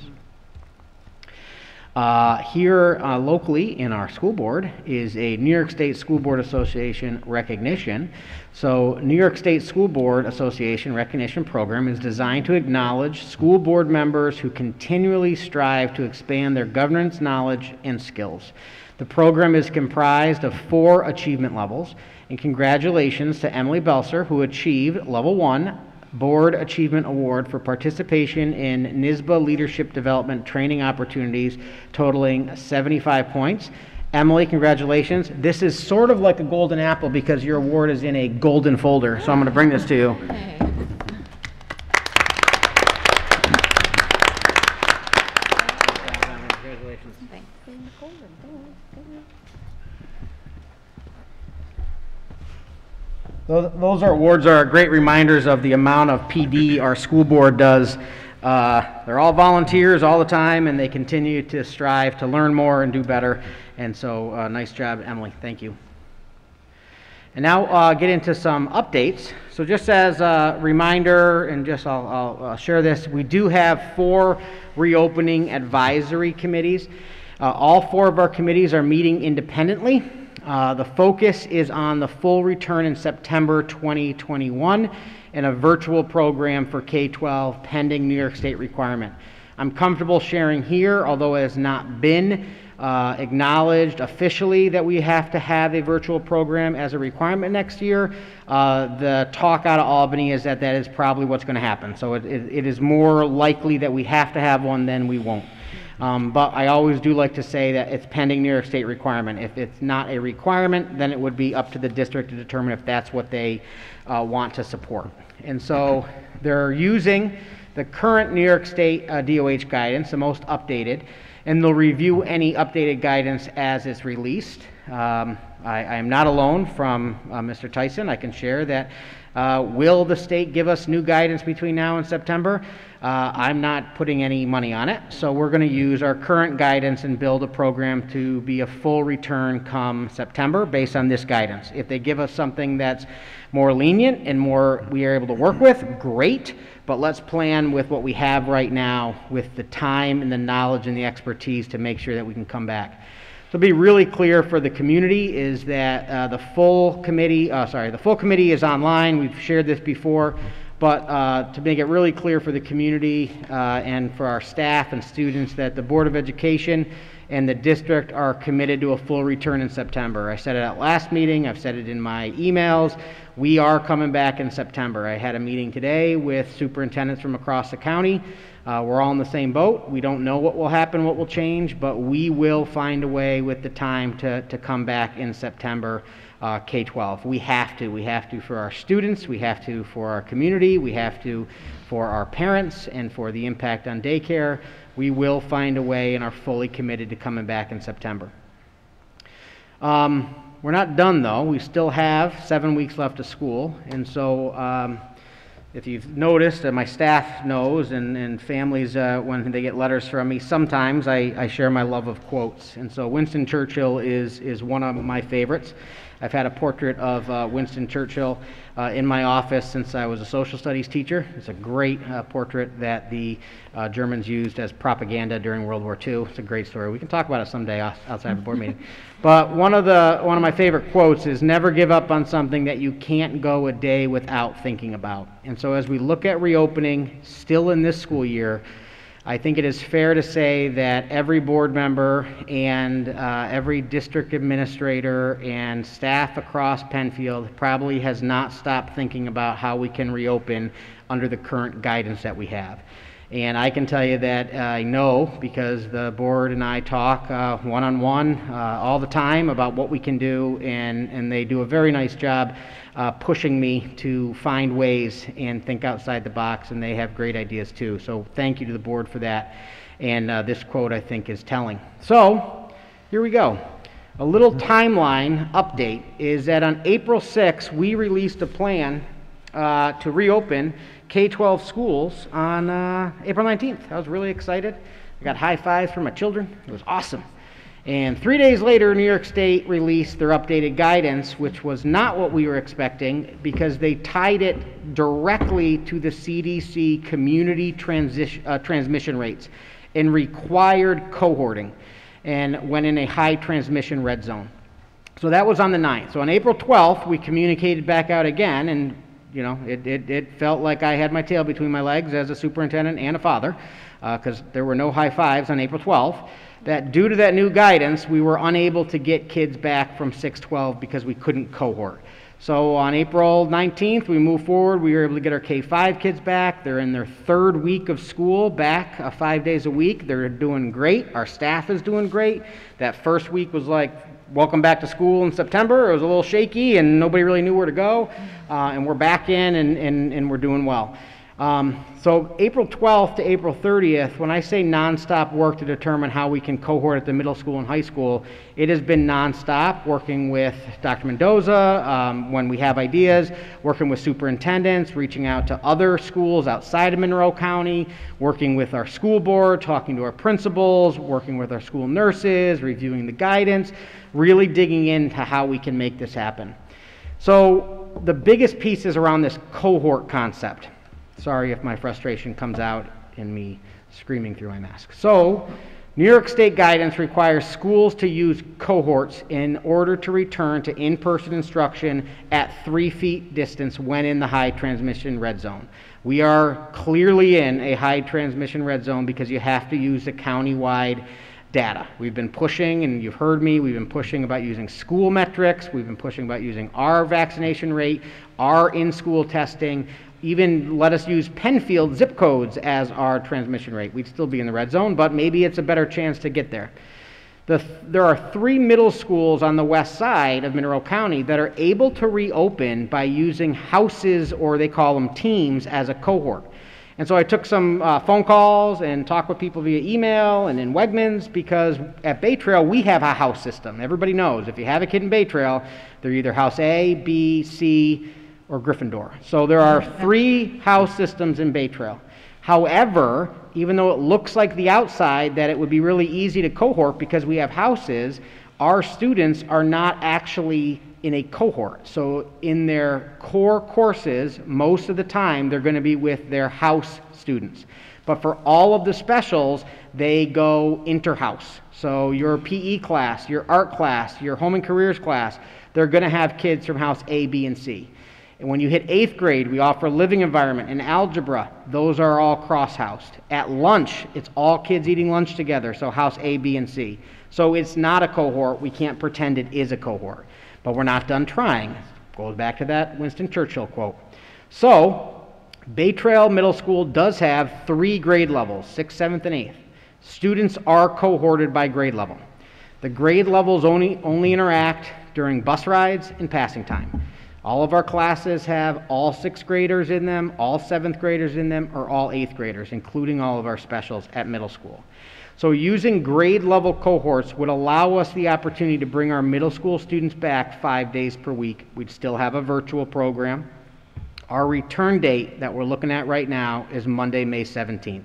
Here locally in our school board is a New York State School Board Association recognition. So New York State School Board Association recognition program is designed to acknowledge school board members who continually strive to expand their governance knowledge and skills. The program is comprised of 4 achievement levels, and congratulations to Emily Belser, who achieved level 1 Board Achievement Award for participation in NISBA leadership development training opportunities totaling 75 points. Emily, congratulations. This is sort of like a golden apple because your award is in a golden folder, so I'm going to bring this to you. Congratulations. Thanks. Those awards are great reminders of the amount of PD our school board does. They're all volunteers all the time, and they continue to strive to learn more and do better. And so nice job, Emily. Thank you. And now get into some updates. So just as a reminder, and just I'll share this, we do have 4 reopening advisory committees. All 4 of our committees are meeting independently. The focus is on the full return in September 2021 and a virtual program for K-12 pending New York State requirement. I'm comfortable sharing here, although it has not been acknowledged officially that we have to have a virtual program as a requirement next year. The talk out of Albany is that that is probably what's going to happen. So it is more likely that we have to have one than we won't. But I always do like to say that it's pending New York State requirement. If it's not a requirement, then it would be up to the district to determine if that's what they want to support. And so they're using the current New York State DOH guidance, the most updated, and they'll review any updated guidance as it's released. I am not alone from Mr. Tyson. I can share that. Will the state give us new guidance between now and September? I'm not putting any money on it, so we're going to use our current guidance and build a program to be a full return come September based on this guidance. If they give us something that's more lenient and more we are able to work with, great, but let's plan with what we have right now with the time and the knowledge and the expertise to make sure that we can come back. So be really clear for the community is that the full committee is online. We've shared this before, but to make it really clear for the community and for our staff and students that the Board of Education and the district are committed to a full return in September. I said it at last meeting, I've said it in my emails. We are coming back in September. I had a meeting today with superintendents from across the county. We're all in the same boat. We don't know what will happen, what will change, but we will find a way with the time to come back in September K-12. We have to for our students, we have to for our community, we have to for our parents and for the impact on daycare. We will find a way and are fully committed to coming back in September. We're not done though. We still have 7 weeks left of school, and so if you've noticed, and my staff knows, and families, when they get letters from me, sometimes I share my love of quotes. And so Winston Churchill is one of my favorites. I've had a portrait of Winston Churchill in my office since I was a social studies teacher. It's a great portrait that the Germans used as propaganda during World War II. It's a great story. We can talk about it someday outside the board meeting. But one of my favorite quotes is, never give up on something that you can't go a day without thinking about. And so as we look at reopening still in this school year, I think it is fair to say that every board member and every district administrator and staff across Penfield probably has not stopped thinking about how we can reopen under the current guidance that we have. And I can tell you that I know, because the board and I talk one-on-one all the time about what we can do, and they do a very nice job pushing me to find ways and think outside the box, and they have great ideas too. So thank you to the board for that, and this quote I think is telling. So here we go. A little timeline update is that on April 6th, we released a plan to reopen K-12 schools on April 19th. I was really excited. I got high fives from my children. It was awesome. And 3 days later, New York State released their updated guidance, which was not what we were expecting, because they tied it directly to the CDC community transmission rates and required cohorting, and when in a high transmission red zone. So that was on the 9th. So on April 12th, we communicated back out again, and you know, it felt like I had my tail between my legs as a superintendent and a father, because there were no high fives on April 12th, that due to that new guidance, we were unable to get kids back from 6-12 because we couldn't cohort. So on April 19th, we moved forward. We were able to get our K-5 kids back. They're in their third week of school back 5 days a week. They're doing great. Our staff is doing great. That first week was like, welcome back to school in September. It was a little shaky and nobody really knew where to go. And we're back in and we're doing well. So April 12th to April 30th, when I say nonstop work to determine how we can cohort at the middle school and high school, it has been nonstop working with Dr. Mendoza when we have ideas, working with superintendents, reaching out to other schools outside of Monroe County, working with our school board, talking to our principals, working with our school nurses, reviewing the guidance, really digging into how we can make this happen. So the biggest piece is around this cohort concept. Sorry if my frustration comes out in me screaming through my mask. So New York State guidance requires schools to use cohorts in order to return to in-person instruction at 3 feet distance when in the high transmission red zone. We are clearly in a high transmission red zone because you have to use the county-wide data. We've been pushing, and you've heard me, we've been pushing about using school metrics, we've been pushing about using our vaccination rate, our in-school testing, even let us use Penfield zip codes as our transmission rate. We'd still be in the red zone, but maybe it's a better chance to get there. There are three middle schools on the west side of Monroe County that are able to reopen by using houses, or they call them teams, as a cohort. And so I took some phone calls and talked with people via email and in Wegmans, because at Bay Trail, we have a house system. Everybody knows if you have a kid in Bay Trail, they're either house A, B, C, or Gryffindor. So there are three house systems in Bay Trail. However, even though it looks like the outside that it would be really easy to cohort because we have houses, our students are not actually in a cohort. So in their core courses, most of the time they're going to be with their house students. But for all of the specials, they go inter-house. So your PE class, your art class, your home and careers class, they're going to have kids from house A, B, and C. And when you hit 8th grade, we offer living environment and algebra. Those are all cross-housed. At lunch, it's all kids eating lunch together, so house A, B, and C. So it's not a cohort. We can't pretend it is a cohort. But we're not done trying. Goes back to that Winston Churchill quote. So Bay Trail Middle School does have three grade levels, 6th, 7th, and 8th. Students are cohorted by grade level. The grade levels only interact during bus rides and passing time. All of our classes have all 6th graders in them, all 7th graders in them, or all 8th graders, including all of our specials at middle school. So using grade level cohorts would allow us the opportunity to bring our middle school students back 5 days per week. We'd still have a virtual program. Our return date that we're looking at right now is Monday, May 17th.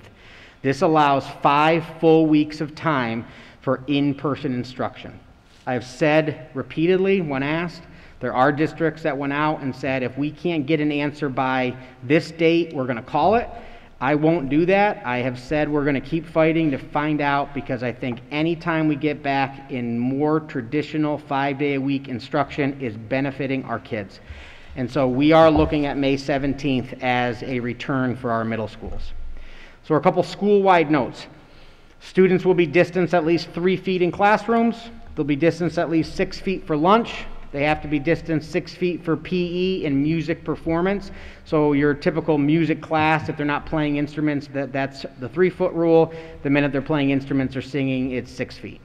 This allows 5 full weeks of time for in-person instruction. I have said repeatedly when asked There are districts that went out and said, if we can't get an answer by this date, we're going to call it. I won't do that. I have said we're going to keep fighting to find out, because I think any time we get back in more traditional 5-day-a-week instruction is benefiting our kids. And so we are looking at May 17th as a return for our middle schools. So a couple school-wide notes. Students will be distanced at least 3 feet in classrooms. They'll be distanced at least 6 feet for lunch. They have to be distanced 6 feet for PE and music performance. So your typical music class, if they're not playing instruments, that's the 3-foot rule. The minute they're playing instruments or singing, it's 6 feet.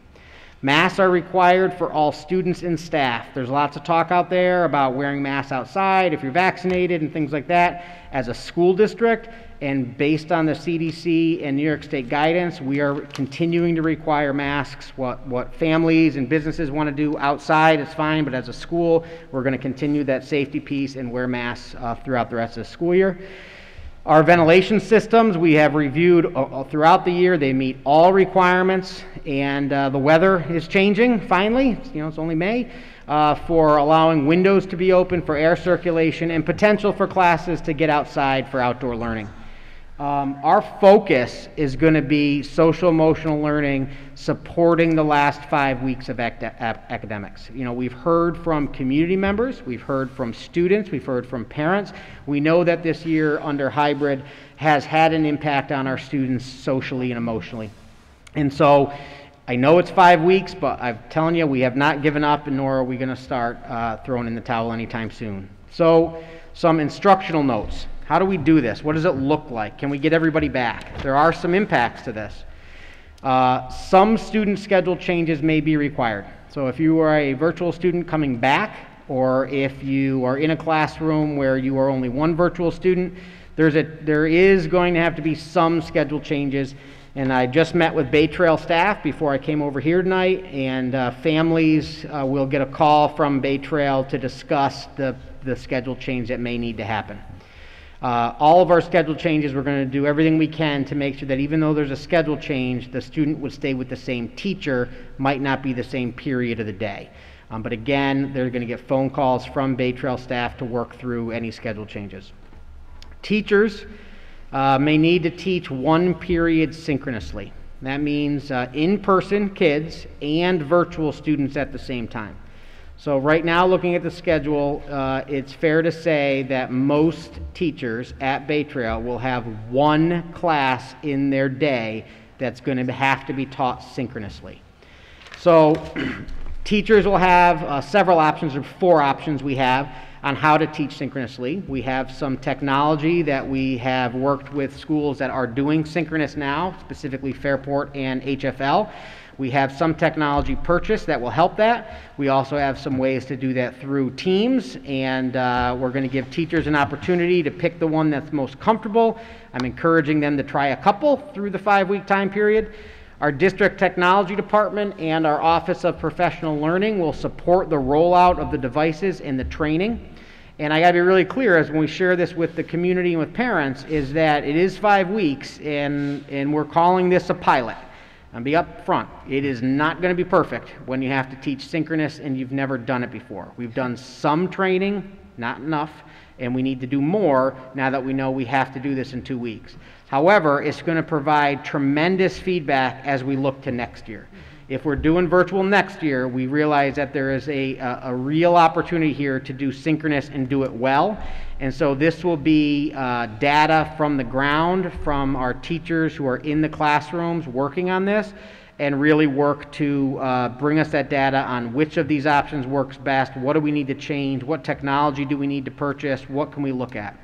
Masks are required for all students and staff. There's lots of talk out there about wearing masks outside if you're vaccinated and things like that. As a school district, and based on the CDC and New York State guidance, we are continuing to require masks. What families and businesses want to do outside is fine, but as a school, we're going to continue that safety piece and wear masks throughout the rest of the school year. Our ventilation systems, we have reviewed throughout the year. They meet all requirements, and the weather is changing finally. You know, it's only May, for allowing windows to be open for air circulation and potential for classes to get outside for outdoor learning. Our focus is going to be social emotional learning, supporting the last 5 weeks of academics. You know, we've heard from community members, we've heard from students, we've heard from parents. We know that this year under hybrid has had an impact on our students socially and emotionally. And so I know it's 5 weeks, but I'm telling you, we have not given up, and nor are we going to start throwing in the towel anytime soon. So some instructional notes. How do we do this? What does it look like? Can we get everybody back? There are some impacts to this. Some student schedule changes may be required. So if you are a virtual student coming back, or if you are in a classroom where you are only one virtual student, there is going to have to be some schedule changes. And I just met with Bay Trail staff before I came over here tonight, and families will get a call from Bay Trail to discuss the schedule change that may need to happen. All of our schedule changes, we're going to do everything we can to make sure that even though there's a schedule change, the student would stay with the same teacher, might not be the same period of the day. But again, they're going to get phone calls from Bay Trail staff to work through any schedule changes. Teachers may need to teach one period synchronously. That means in-person kids and virtual students at the same time. So right now, looking at the schedule, it's fair to say that most teachers at Bay Trail will have one class in their day that's going to have to be taught synchronously. So teachers will have several options, or 4 options we have, on how to teach synchronously. We have some technology that we have worked with schools that are doing synchronous now, specifically Fairport and HFL. We have some technology purchased that will help that. We also have some ways to do that through Teams, and we're going to give teachers an opportunity to pick the one that's most comfortable. I'm encouraging them to try a couple through the 5-week time period. Our district technology department and our Office of Professional Learning will support the rollout of the devices and the training. And I gotta be really clear, as when we share this with the community and with parents, is that it is 5 weeks, and we're calling this a pilot. I'll be up front. It is not gonna be perfect when you have to teach synchronous and you've never done it before. We've done some training, not enough, and we need to do more now that we know we have to do this in 2 weeks. However, it's going to provide tremendous feedback as we look to next year. If we're doing virtual next year, we realize that there is a real opportunity here to do synchronous and do it well. And so this will be data from the ground, from our teachers who are in the classrooms working on this, and really work to bring us that data on which of these options works best, what do we need to change, what technology do we need to purchase, what can we look at.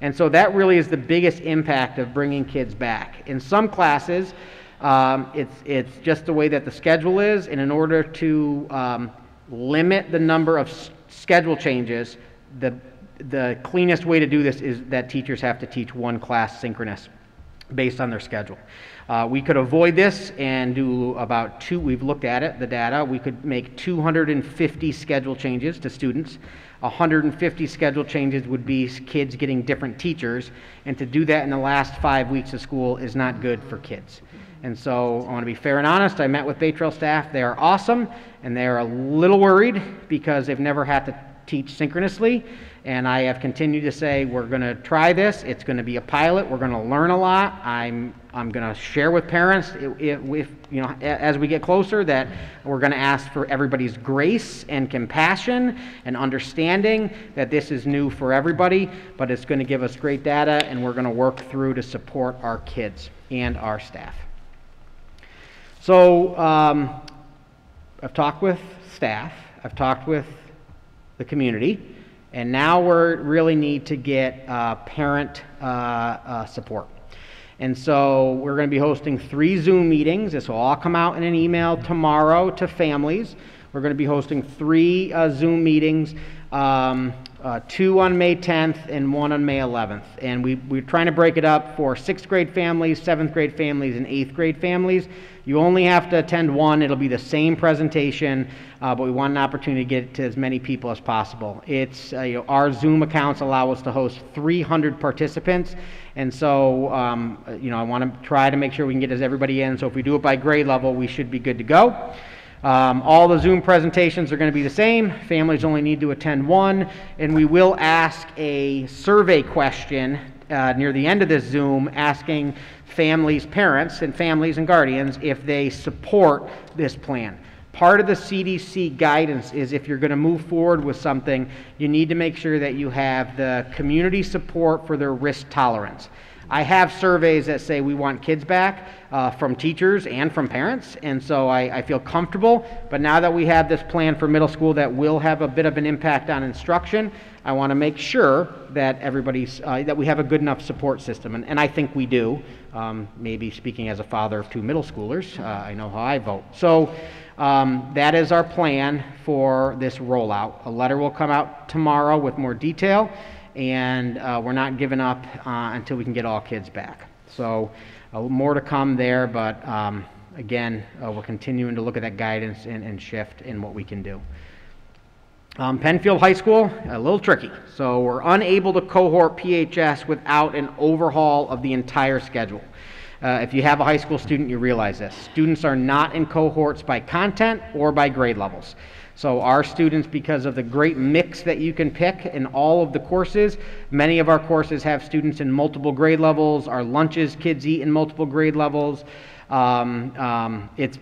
And so that really is the biggest impact of bringing kids back. In some classes, it's just the way that the schedule is, and in order to limit the number of schedule changes, the cleanest way to do this is that teachers have to teach one class synchronous based on their schedule. We could avoid this and do about we've looked at it, the data, we could make 250 schedule changes to students. 150 schedule changes would be kids getting different teachers, and to do that in the last 5 weeks of school is not good for kids. And so I want to be fair and honest. I met with Bay Trail staff. They are awesome, and they are a little worried because they've never had to teach synchronously, and I have continued to say we're going to try this. It's going to be a pilot. We're going to learn a lot. I'm going to share with parents if you know, as we get closer, that we're going to ask for everybody's grace and compassion and understanding that this is new for everybody, but it's going to give us great data, and we're going to work through to support our kids and our staff. So I've talked with staff, I've talked with the community, and now we really need to get parent support. And so we're going to be hosting 3 Zoom meetings. This will all come out in an email tomorrow to families. We're going to be hosting 3 Zoom meetings, 2 on May 10th and 1 on May 11th. And we're trying to break it up for 6th grade families, 7th grade families, and 8th grade families. You only have to attend one. It'll be the same presentation, but we want an opportunity to get it to as many people as possible. It's our Zoom accounts allow us to host 300 participants, and so I want to try to make sure we can get everybody in. So if we do it by grade level, we should be good to go. All the Zoom presentations are going to be the same. Families only need to attend one, and we will ask a survey question near the end of this Zoom, asking families, parents, and families and guardians if they support this plan. Part of the CDC guidance is if you're going to move forward with something, you need to make sure that you have the community support for their risk tolerance. I have surveys that say we want kids back from teachers and from parents, and so I feel comfortable. But now that we have this plan for middle school that will have a bit of an impact on instruction, I want to make sure that everybody's that we have a good enough support system, and I think we do. Maybe speaking as a father of 2 middle schoolers, I know how I vote. So that is our plan for this rollout. A letter will come out tomorrow with more detail. And we're not giving up until we can get all kids back. So more to come there, but again, we're continuing to look at that guidance and shift in what we can do. Penfield High School, a little tricky. So we're unable to cohort PHS without an overhaul of the entire schedule. If you have a high school student, you realize this. Students are not in cohorts by content or by grade levels. So our students, because of the great mix that you can pick in all of the courses, many of our courses have students in multiple grade levels. Our lunches, kids eat in multiple grade levels. It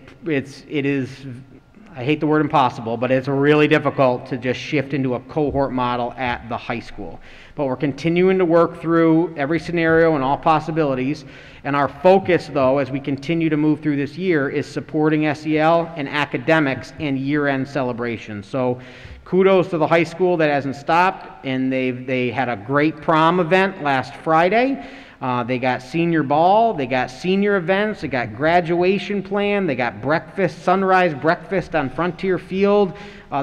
is, I hate the word impossible, but it's really difficult to just shift into a cohort model at the high school. But we're continuing to work through every scenario and all possibilities. And our focus, though, as we continue to move through this year, is supporting SEL and academics and year-end celebrations. So kudos to the high school that hasn't stopped, and they had a great prom event last Friday. They got senior ball, they got senior events, they got graduation plan, they got breakfast, sunrise breakfast on Frontier Field.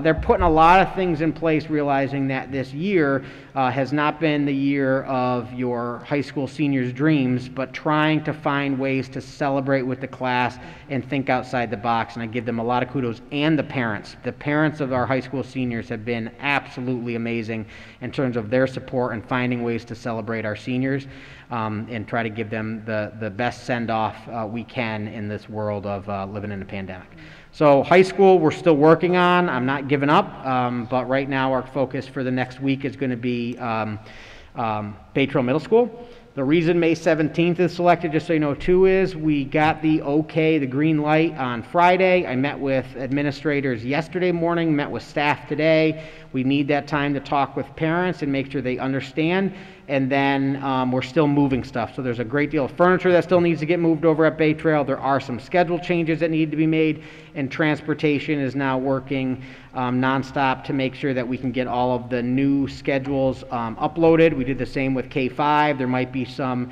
They're putting a lot of things in place, realizing that this year has not been the year of your high school seniors' dreams, but trying to find ways to celebrate with the class and think outside the box. And I give them a lot of kudos, and the parents. The parents of our high school seniors have been absolutely amazing in terms of their support and finding ways to celebrate our seniors. And try to give them the best send-off we can in this world of living in a pandemic. So high school, we're still working on. I'm not giving up, but right now our focus for the next week is going to be Bay Trail Middle School. The reason May 17th is selected, just so you know, too, is we got the okay, the green light on Friday. I met with administrators yesterday morning, met with staff today. We need that time to talk with parents and make sure they understand. And then we're still moving stuff. So there's a great deal of furniture that still needs to get moved over at Bay Trail. There are some schedule changes that need to be made, and transportation is now working nonstop to make sure that we can get all of the new schedules uploaded. We did the same with K-5. There might be some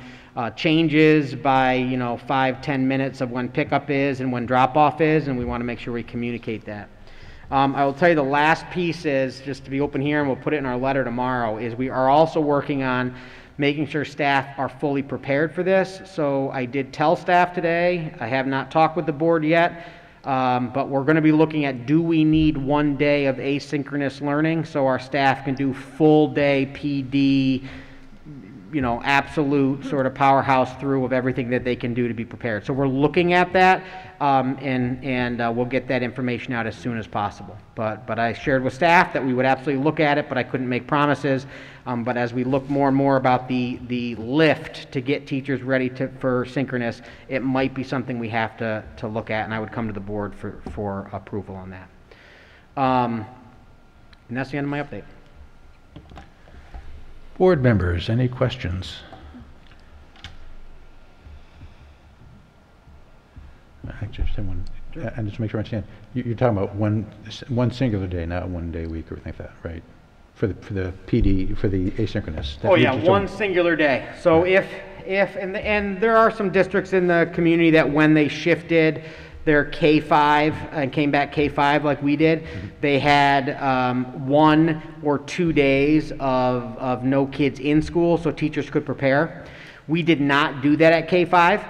changes by 5-10 minutes of when pickup is and when drop-off is, and we want to make sure we communicate that. I will tell you the last piece is, just to be open here, and we'll put it in our letter tomorrow, is we are also working on making sure staff are fully prepared for this. So I did tell staff today, I have not talked with the board yet, but we're going to be looking at, do we need one day of asynchronous learning so our staff can do full day PD, you know, absolute sort of powerhouse through of everything that they can do to be prepared. So we're looking at that, and we'll get that information out as soon as possible. But I shared with staff that we would absolutely look at it, but I couldn't make promises. But as we look more and more about the lift to get teachers ready for synchronous, it might be something we have to look at, and I would come to the board for approval on that. And that's the end of my update. Board members, any questions? I just have one, and just to make sure I understand, you're talking about one singular day, not one day a week or anything like that, right? For the PD, for the asynchronous. Oh yeah, one singular day. So if and there are some districts in the community that when they shifted their K-5 and came back K-5 like we did, they had 1 or 2 days of no kids in school so teachers could prepare. We did not do that at K-5,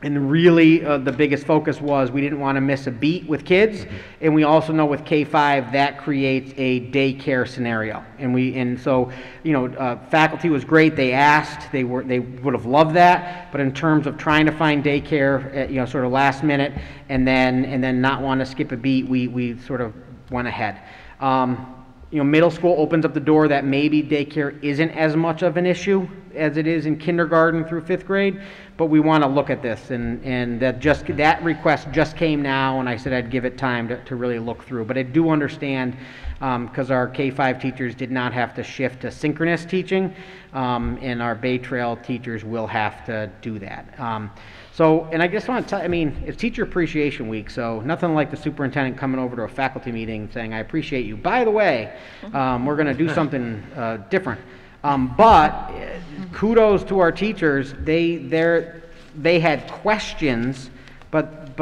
and really the biggest focus was we didn't want to miss a beat with kids, and we also know with K-5 that creates a daycare scenario, and so you know, faculty was great, they asked, they would have loved that, but in terms of trying to find daycare at, you know, sort of last minute and then not want to skip a beat, we sort of went ahead. You know, middle school opens up the door that maybe daycare isn't as much of an issue as it is in kindergarten through 5th grade, but we want to look at this, and that request just came now, and I said I'd give it time to really look through. But I do understand, because our K-5 teachers did not have to shift to synchronous teaching, and our Bay Trail teachers will have to do that. So, and I just want to tell, I mean, it's Teacher Appreciation Week, so nothing like the superintendent coming over to a faculty meeting saying, I appreciate you. By the way, we're going to do something different. But kudos to our teachers. They had questions, but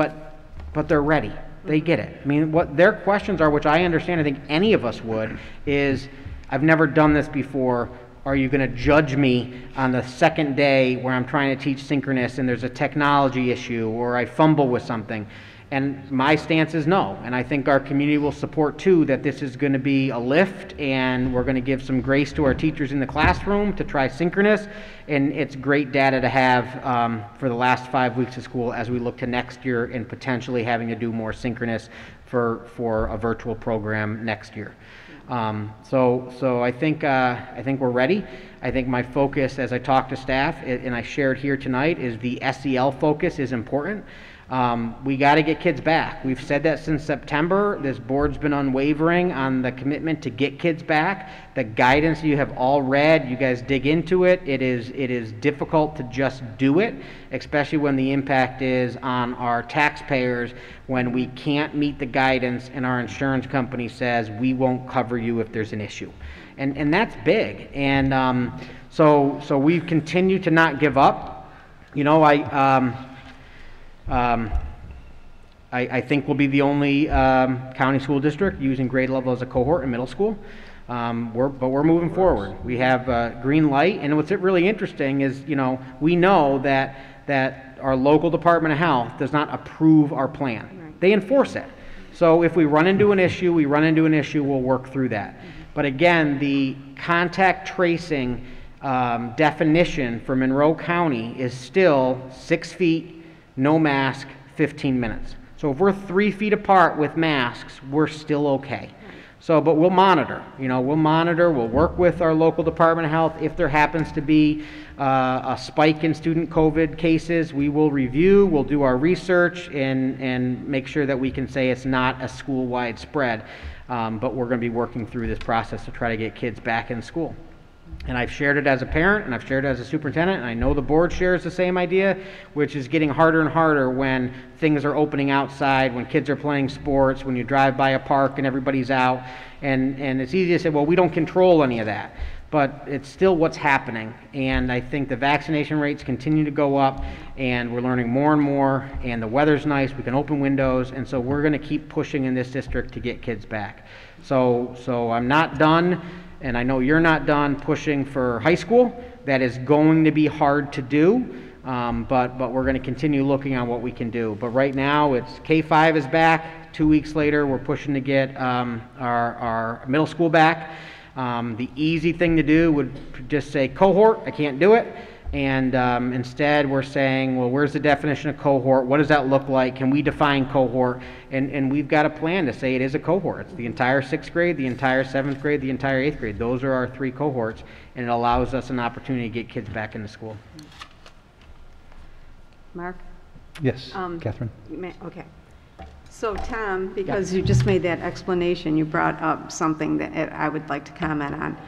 they're ready. They get it. I mean, what their questions are, which I understand, I think any of us would, is I've never done this before. Are you going to judge me on the second day where I'm trying to teach synchronous and there's a technology issue or I fumble with something? And my stance is no. And I think our community will support too that this is going to be a lift, and we're going to give some grace to our teachers in the classroom to try synchronous. And it's great data to have for the last 5 weeks of school as we look to next year and potentially having to do more synchronous for a virtual program next year. So I think we're ready. I think my focus, as I talked to staff and I shared here tonight, is the SEL focus is important. We got to get kids back. We've said that since September. This board's been unwavering on the commitment to get kids back. The guidance you have all read, you guys dig into it. It is difficult to just do it, especially when the impact is on our taxpayers, when we can't meet the guidance and our insurance company says we won't cover you if there's an issue. And that's big. And so we've continued to not give up. You know, I think we'll be the only county school district using grade level as a cohort in middle school. But we're moving forward. We have green light, and what's really interesting is, you know, we know that our local Department of Health does not approve our plan. Right. They enforce it. So if we run into an issue, we'll work through that. But again, the contact tracing definition for Monroe County is still 6 feet. No mask, 15 minutes. So if we're 3 feet apart with masks, we're still okay. So, but we'll monitor, you know, we'll work with our local Department of Health. If there happens to be a spike in student COVID cases, we will review, we'll do our research and make sure that we can say it's not a school-wide spread. But we're gonna be working through this process to try to get kids back in school. And I've shared it as a parent, and I've shared it as a superintendent, and I know the board shares the same idea, which is getting harder and harder when things are opening outside, when kids are playing sports, when you drive by a park and everybody's out. And it's easy to say, well, we don't control any of that. But it's still what's happening. And I think the vaccination rates continue to go up, and we're learning more and more, and the weather's nice, we can open windows, and so we're going to keep pushing in this district to get kids back. So I'm not done. And I know you're not done pushing for high school. That is going to be hard to do, but we're going to continue looking on what we can do. But right now, it's K-5 is back. 2 weeks later, we're pushing to get our middle school back. The easy thing to do would just say cohort, I can't do it. And instead we're saying, well, where's the definition of cohort? What does that look like? Can we define cohort? And we've got a plan to say it is a cohort. It's the entire 6th grade, the entire 7th grade, the entire 8th grade. Those are our 3 cohorts, and it allows us an opportunity to get kids back into school. Mark? Yes, Catherine. Okay. So Tom, because you just made that explanation, you brought up something that I would like to comment on.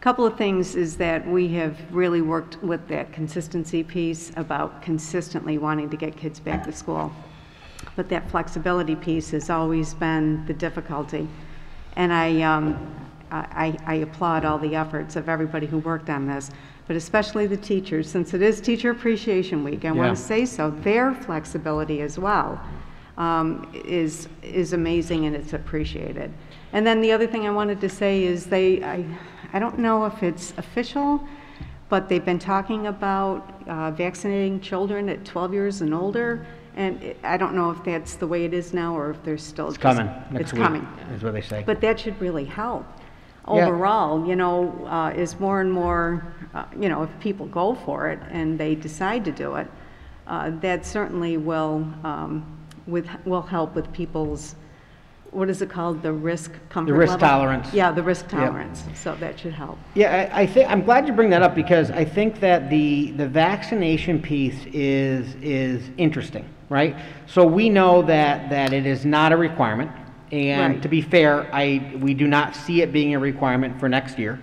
Couple of things is that we have really worked with that consistency piece about consistently wanting to get kids back to school. But that flexibility piece has always been the difficulty. And I applaud all the efforts of everybody who worked on this, but especially the teachers, since it is Teacher Appreciation Week, I want to say so, their flexibility as well is amazing, and it's appreciated. And then the other thing I wanted to say is I don't know if it's official, but they've been talking about vaccinating children at 12 years and older, and I don't know if that's the way it is now or if they're still. It's coming. Next week, coming. Is what they say. But that should really help overall. You know, is more and more. You know, if people go for it and they decide to do it, that certainly will help with people's. What is it called? The risk comfort level? The risk tolerance. Yeah, the risk tolerance. Yep. So that should help. Yeah, I'm glad you bring that up, because I think that the vaccination piece is interesting, right? So we know that it is not a requirement, and to be fair, we do not see it being a requirement for next year.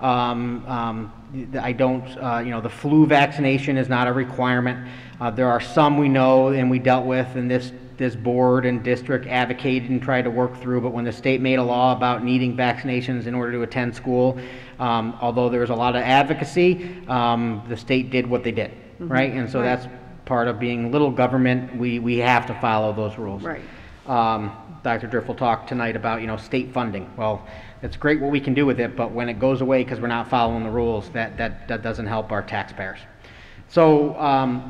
I don't, you know, the flu vaccination is not a requirement. There are some we know and we dealt with in this board and district advocated and tried to work through, but when the state made a law about needing vaccinations in order to attend school, although there was a lot of advocacy, the state did what they did, right? And so that's part of being little government. We have to follow those rules. Right. Dr. Driffel talked tonight about, you know, state funding. Well, it's great what we can do with it, but when it goes away because we're not following the rules, that doesn't help our taxpayers. So,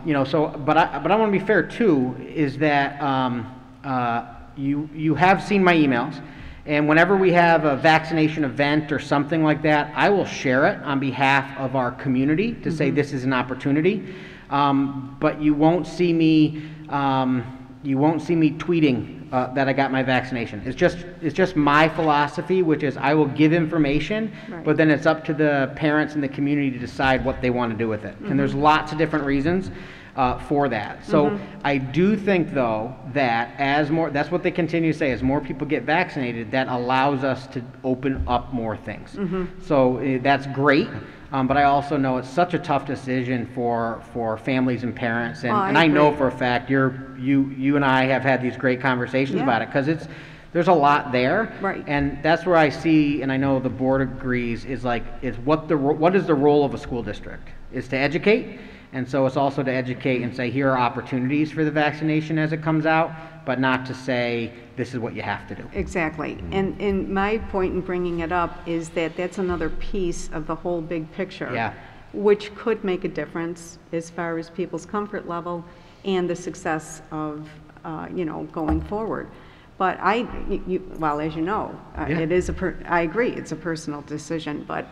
you know, but I want to be fair too, is that you have seen my emails, and whenever we have a vaccination event or something like that, I will share it on behalf of our community to say this is an opportunity. But you won't see me tweeting that I got my vaccination. It's just my philosophy, which is I will give information, but then it's up to the parents and the community to decide what they want to do with it. And there's lots of different reasons for that. So I do think, though, that as more, that's what they continue to say, as more people get vaccinated, that allows us to open up more things. So that's great. But I also know it's such a tough decision for families and parents, and I know for a fact you and I have had these great conversations about it, because there's a lot there, and that's where I see, and I know the board agrees, is what is the role of a school district? Is to educate, and so it's also to educate and say here are opportunities for the vaccination as it comes out, but not to say this is what you have to do. Exactly. And my point in bringing it up is that that's another piece of the whole big picture, which could make a difference as far as people's comfort level and the success of, you know, going forward. But well, as you know, it is I agree, it's a personal decision, but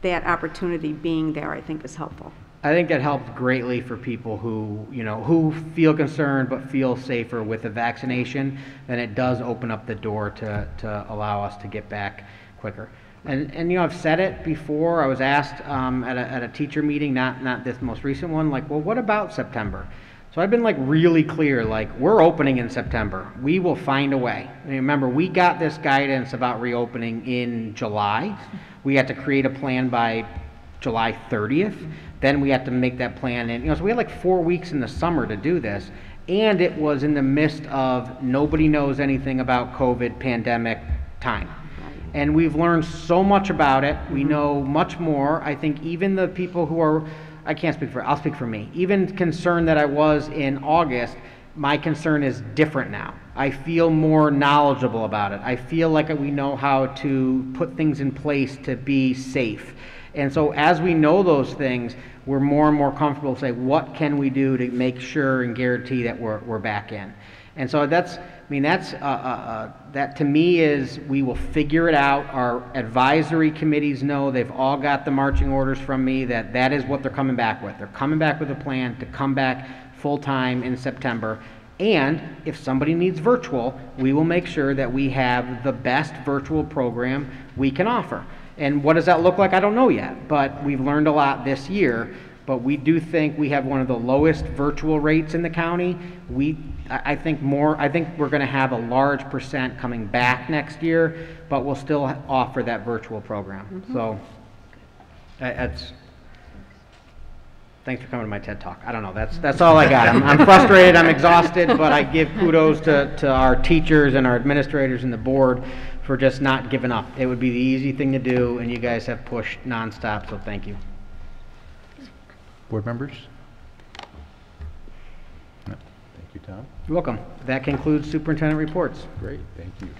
that opportunity being there, I think, is helpful. I think that helped greatly for people who, you know, who feel concerned but feel safer with the vaccination, and it does open up the door to allow us to get back quicker. And you know, I've said it before. I was asked at a teacher meeting, not this most recent one, like, well, what about September? So I've been like really clear, like we're opening in September. We will find a way. And remember, we got this guidance about reopening in July. We had to create a plan by July 30th. Then we had to make that plan, and you know, so we had like 4 weeks in the summer to do this, and it was in the midst of nobody knows anything about COVID pandemic time. And we've learned so much about it. We know much more. I think even the people who are, I'll speak for me, even concerned that I was in August, my concern is different now. I feel more knowledgeable about it. I feel like we know how to put things in place to be safe. And so as we know those things, we're more and more comfortable to say, what can we do to make sure and guarantee that we're back in? And so that's, I mean, that's that to me is, we will figure it out. Our advisory committees know, they've all got the marching orders from me that that is what they're coming back with. They're coming back with a plan to come back full time in September. And if somebody needs virtual, we will make sure that we have the best virtual program we can offer. And what does that look like? I don't know yet, but we've learned a lot this year. But we do think we have one of the lowest virtual rates in the county. I think we're going to have a large percent coming back next year, but we'll still offer that virtual program. Mm-hmm. So that's, thanks for coming to my TED Talk. I don't know, that's all I got. I'm frustrated, I'm exhausted, but I give kudos to our teachers and our administrators and the board for just not giving up. It would be the easy thing to do, and you guys have pushed nonstop, so thank you. Board members? No. Thank you, Tom. You're welcome. That concludes superintendent reports. Great, thank you.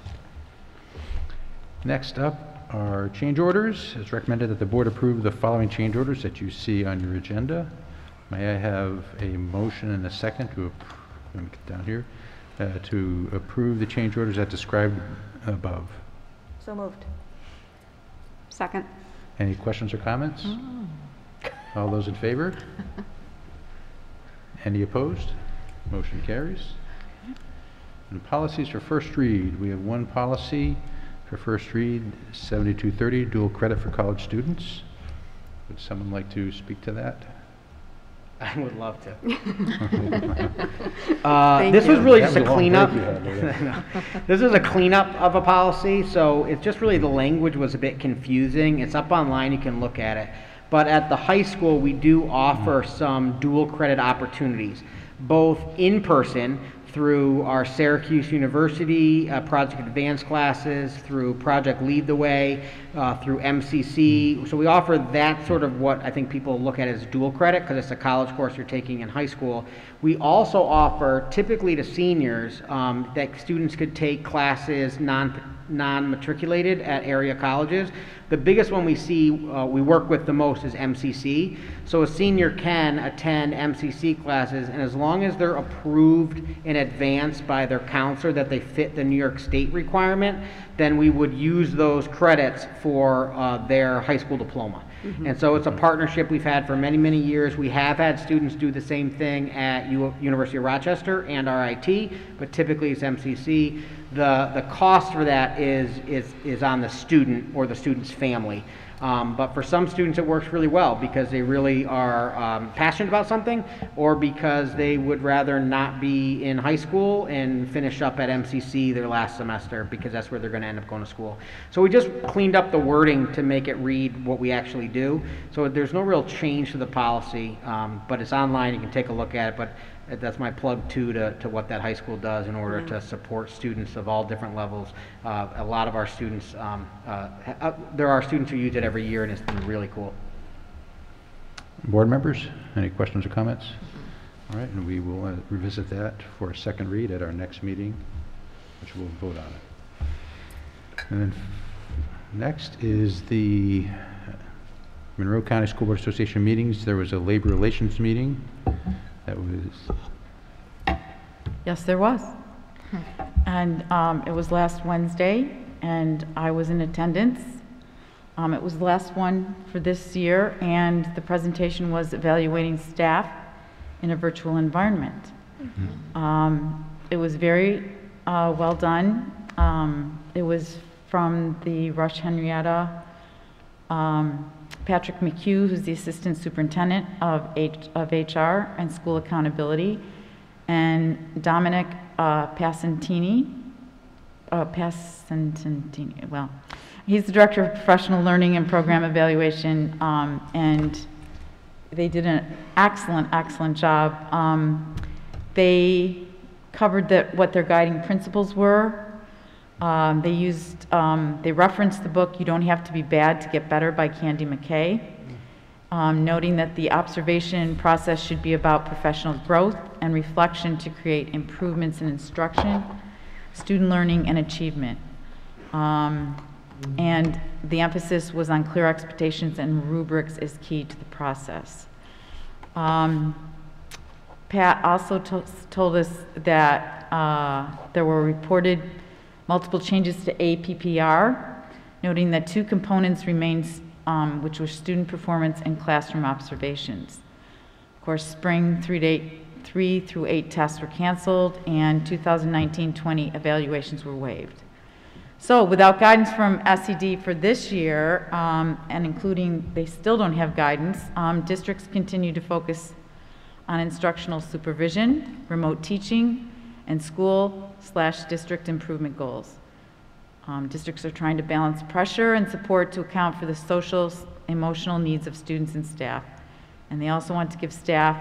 Next up are change orders. It's recommended that the board approve the following change orders that you see on your agenda. May I have a motion and a second to, let me get down here, to approve the change orders as described above? So moved. Second. Any questions or comments? Mm. All those in favor? Any opposed? Motion carries. And policies for first read. We have one policy for first read, 7230, dual credit for college students. Would someone like to speak to that? I would love to. This was really just a cleanup. This is a cleanup of a policy, so it's just really the language was a bit confusing. It's up online, you can look at it. But at the high school, we do offer some dual credit opportunities, both in person through our Syracuse University Project Advanced classes, through Project Lead the Way, through MCC. So we offer that sort of what I think people look at as dual credit, because it's a college course you're taking in high school. We also offer, typically to seniors, that students could take classes non-matriculated at area colleges. The biggest one we see, we work with the most, is MCC. So a senior can attend MCC classes, and as long as they're approved in advance by their counselor that they fit the New York State requirement, then we would use those credits for their high school diploma. Mm-hmm. And so it's a partnership we've had for many, many years. We have had students do the same thing at University of Rochester and RIT, but typically it's MCC. The cost for that is on the student or the student's family. But for some students it works really well because they really are passionate about something, or because they would rather not be in high school and finish up at MCC their last semester, because that's where they're going to end up going to school. So we just cleaned up the wording to make it read what we actually do. So there's no real change to the policy, but it's online, you can take a look at it. But that's my plug too to what that high school does in order to support students of all different levels. A lot of our students, there are students who use it every year, and it's been really cool. Board members, any questions or comments? All right, and we will revisit that for a second read at our next meeting, which we'll vote on it. And then next is the Monroe County School Board Association meetings. There was a labor relations meeting. That was. Yes, there was. And it was last Wednesday, and I was in attendance. It was the last one for this year, and the presentation was evaluating staff in a virtual environment. Mm-hmm. It was very well done. It was from the Rush Henrietta, Patrick McHugh, who's the assistant superintendent of HR and school accountability, and Dominic Passantini. Well, he's the director of professional learning and program evaluation, and they did an excellent job. They covered what their guiding principles were. They referenced the book "You Don't Have to Be Bad to Get Better" by Candy McKay, noting that the observation process should be about professional growth and reflection to create improvements in instruction, student learning, and achievement. And the emphasis was on clear expectations and rubrics as key to the process. Pat also told us that there were reported multiple changes to APPR, noting that two components remained, which were student performance and classroom observations. Of course, spring 3 through 8 tests were canceled, and 2019-20 evaluations were waived. So without guidance from SED for this year, and including they still don't have guidance, districts continue to focus on instructional supervision, remote teaching, and school/district improvement goals. Districts are trying to balance pressure and support to account for the social, emotional needs of students and staff. And they also want to give staff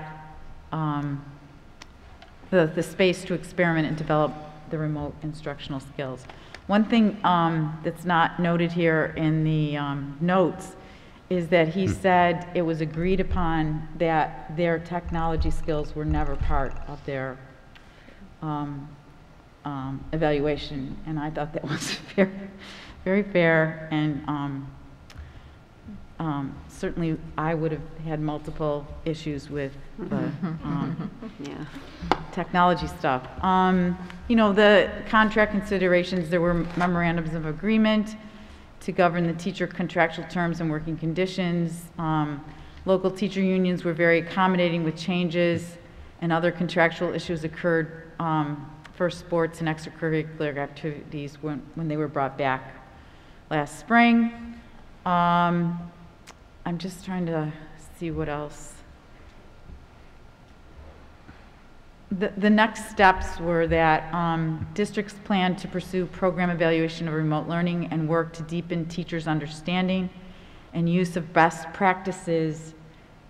the space to experiment and develop the remote instructional skills. One thing that's not noted here in the notes is that he said it was agreed upon that their technology skills were never part of their evaluation, and I thought that was fair, very fair, and certainly I would have had multiple issues with the technology stuff. You know, the contract considerations, there were memorandums of agreement to govern the teacher contractual terms and working conditions. Local teacher unions were very accommodating with changes, and other contractual issues occurred for sports and extracurricular activities when they were brought back last spring. I'm just trying to see what else. The next steps were that districts plan to pursue program evaluation of remote learning and work to deepen teachers' understanding and use of best practices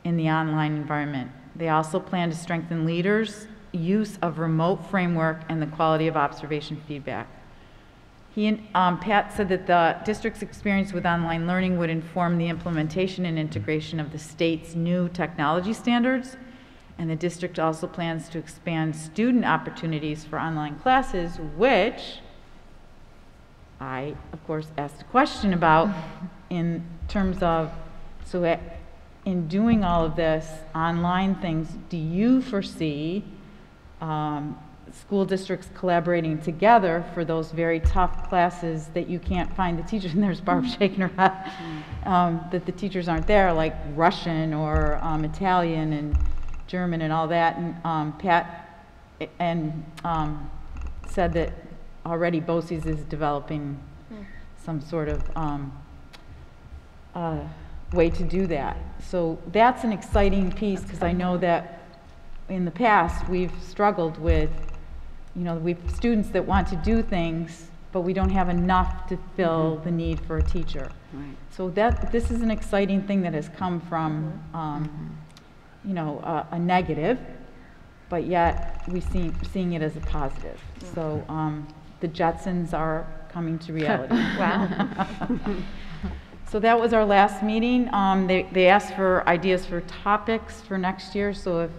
in the online environment. They also plan to strengthen leaders' use of remote framework and the quality of observation feedback. He and Pat said that the district's experience with online learning would inform the implementation and integration of the state's new technology standards. And the district also plans to expand student opportunities for online classes, which I, of course, asked a question about in terms of, so in doing all of this online things, do you foresee school districts collaborating together for those very tough classes that you can't find the teachers, and there's Barb shaking her head, that the teachers aren't there, like Russian or Italian and German and all that, and Pat and said that already BOCES is developing some sort of way to do that. So that's an exciting piece, because I know that in the past we've struggled with, you know, we've students that want to do things, but we don't have enough to fill the need for a teacher. Right. So that this is an exciting thing that has come from. You know, a negative, but yet we're seeing it as a positive. Yeah. So the Jetsons are coming to reality. Wow. So that was our last meeting. They asked for ideas for topics for next year, so if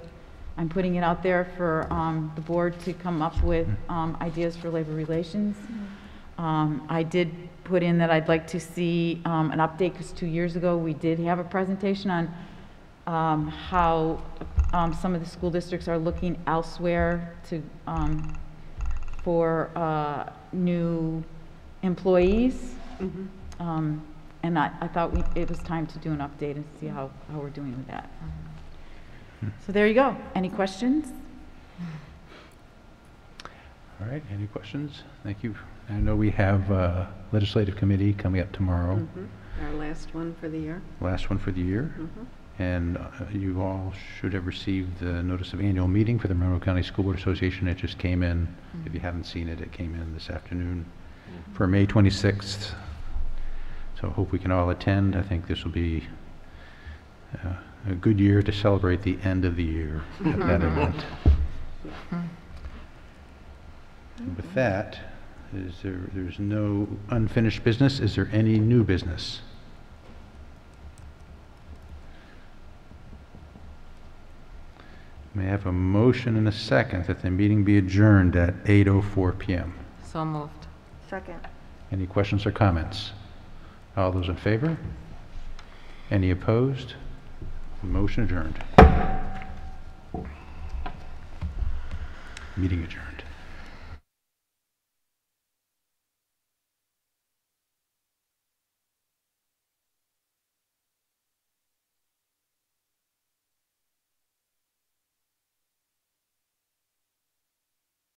I'm putting it out there for the board to come up with ideas for labor relations. I did put in that I'd like to see an update, because 2 years ago we did have a presentation on how some of the school districts are looking elsewhere to for new employees, and I thought it was time to do an update and see how we're doing with that. So there you go. Any questions? All right. Any questions? Thank you. I know we have legislative committee coming up tomorrow. Our last one for the year. Last one for the year. And you all should have received the notice of annual meeting for the Monroe County School Board Association. It just came in. If you haven't seen it, it came in this afternoon for May 26th. So I hope we can all attend. I think this will be a good year to celebrate the end of the year at that event. And with that, there's no unfinished business. Is there any new business? May I have a motion and a second that the meeting be adjourned at 8:04 p.m. So moved. Second. Any questions or comments? All those in favor? Any opposed? Motion adjourned. Meeting adjourned.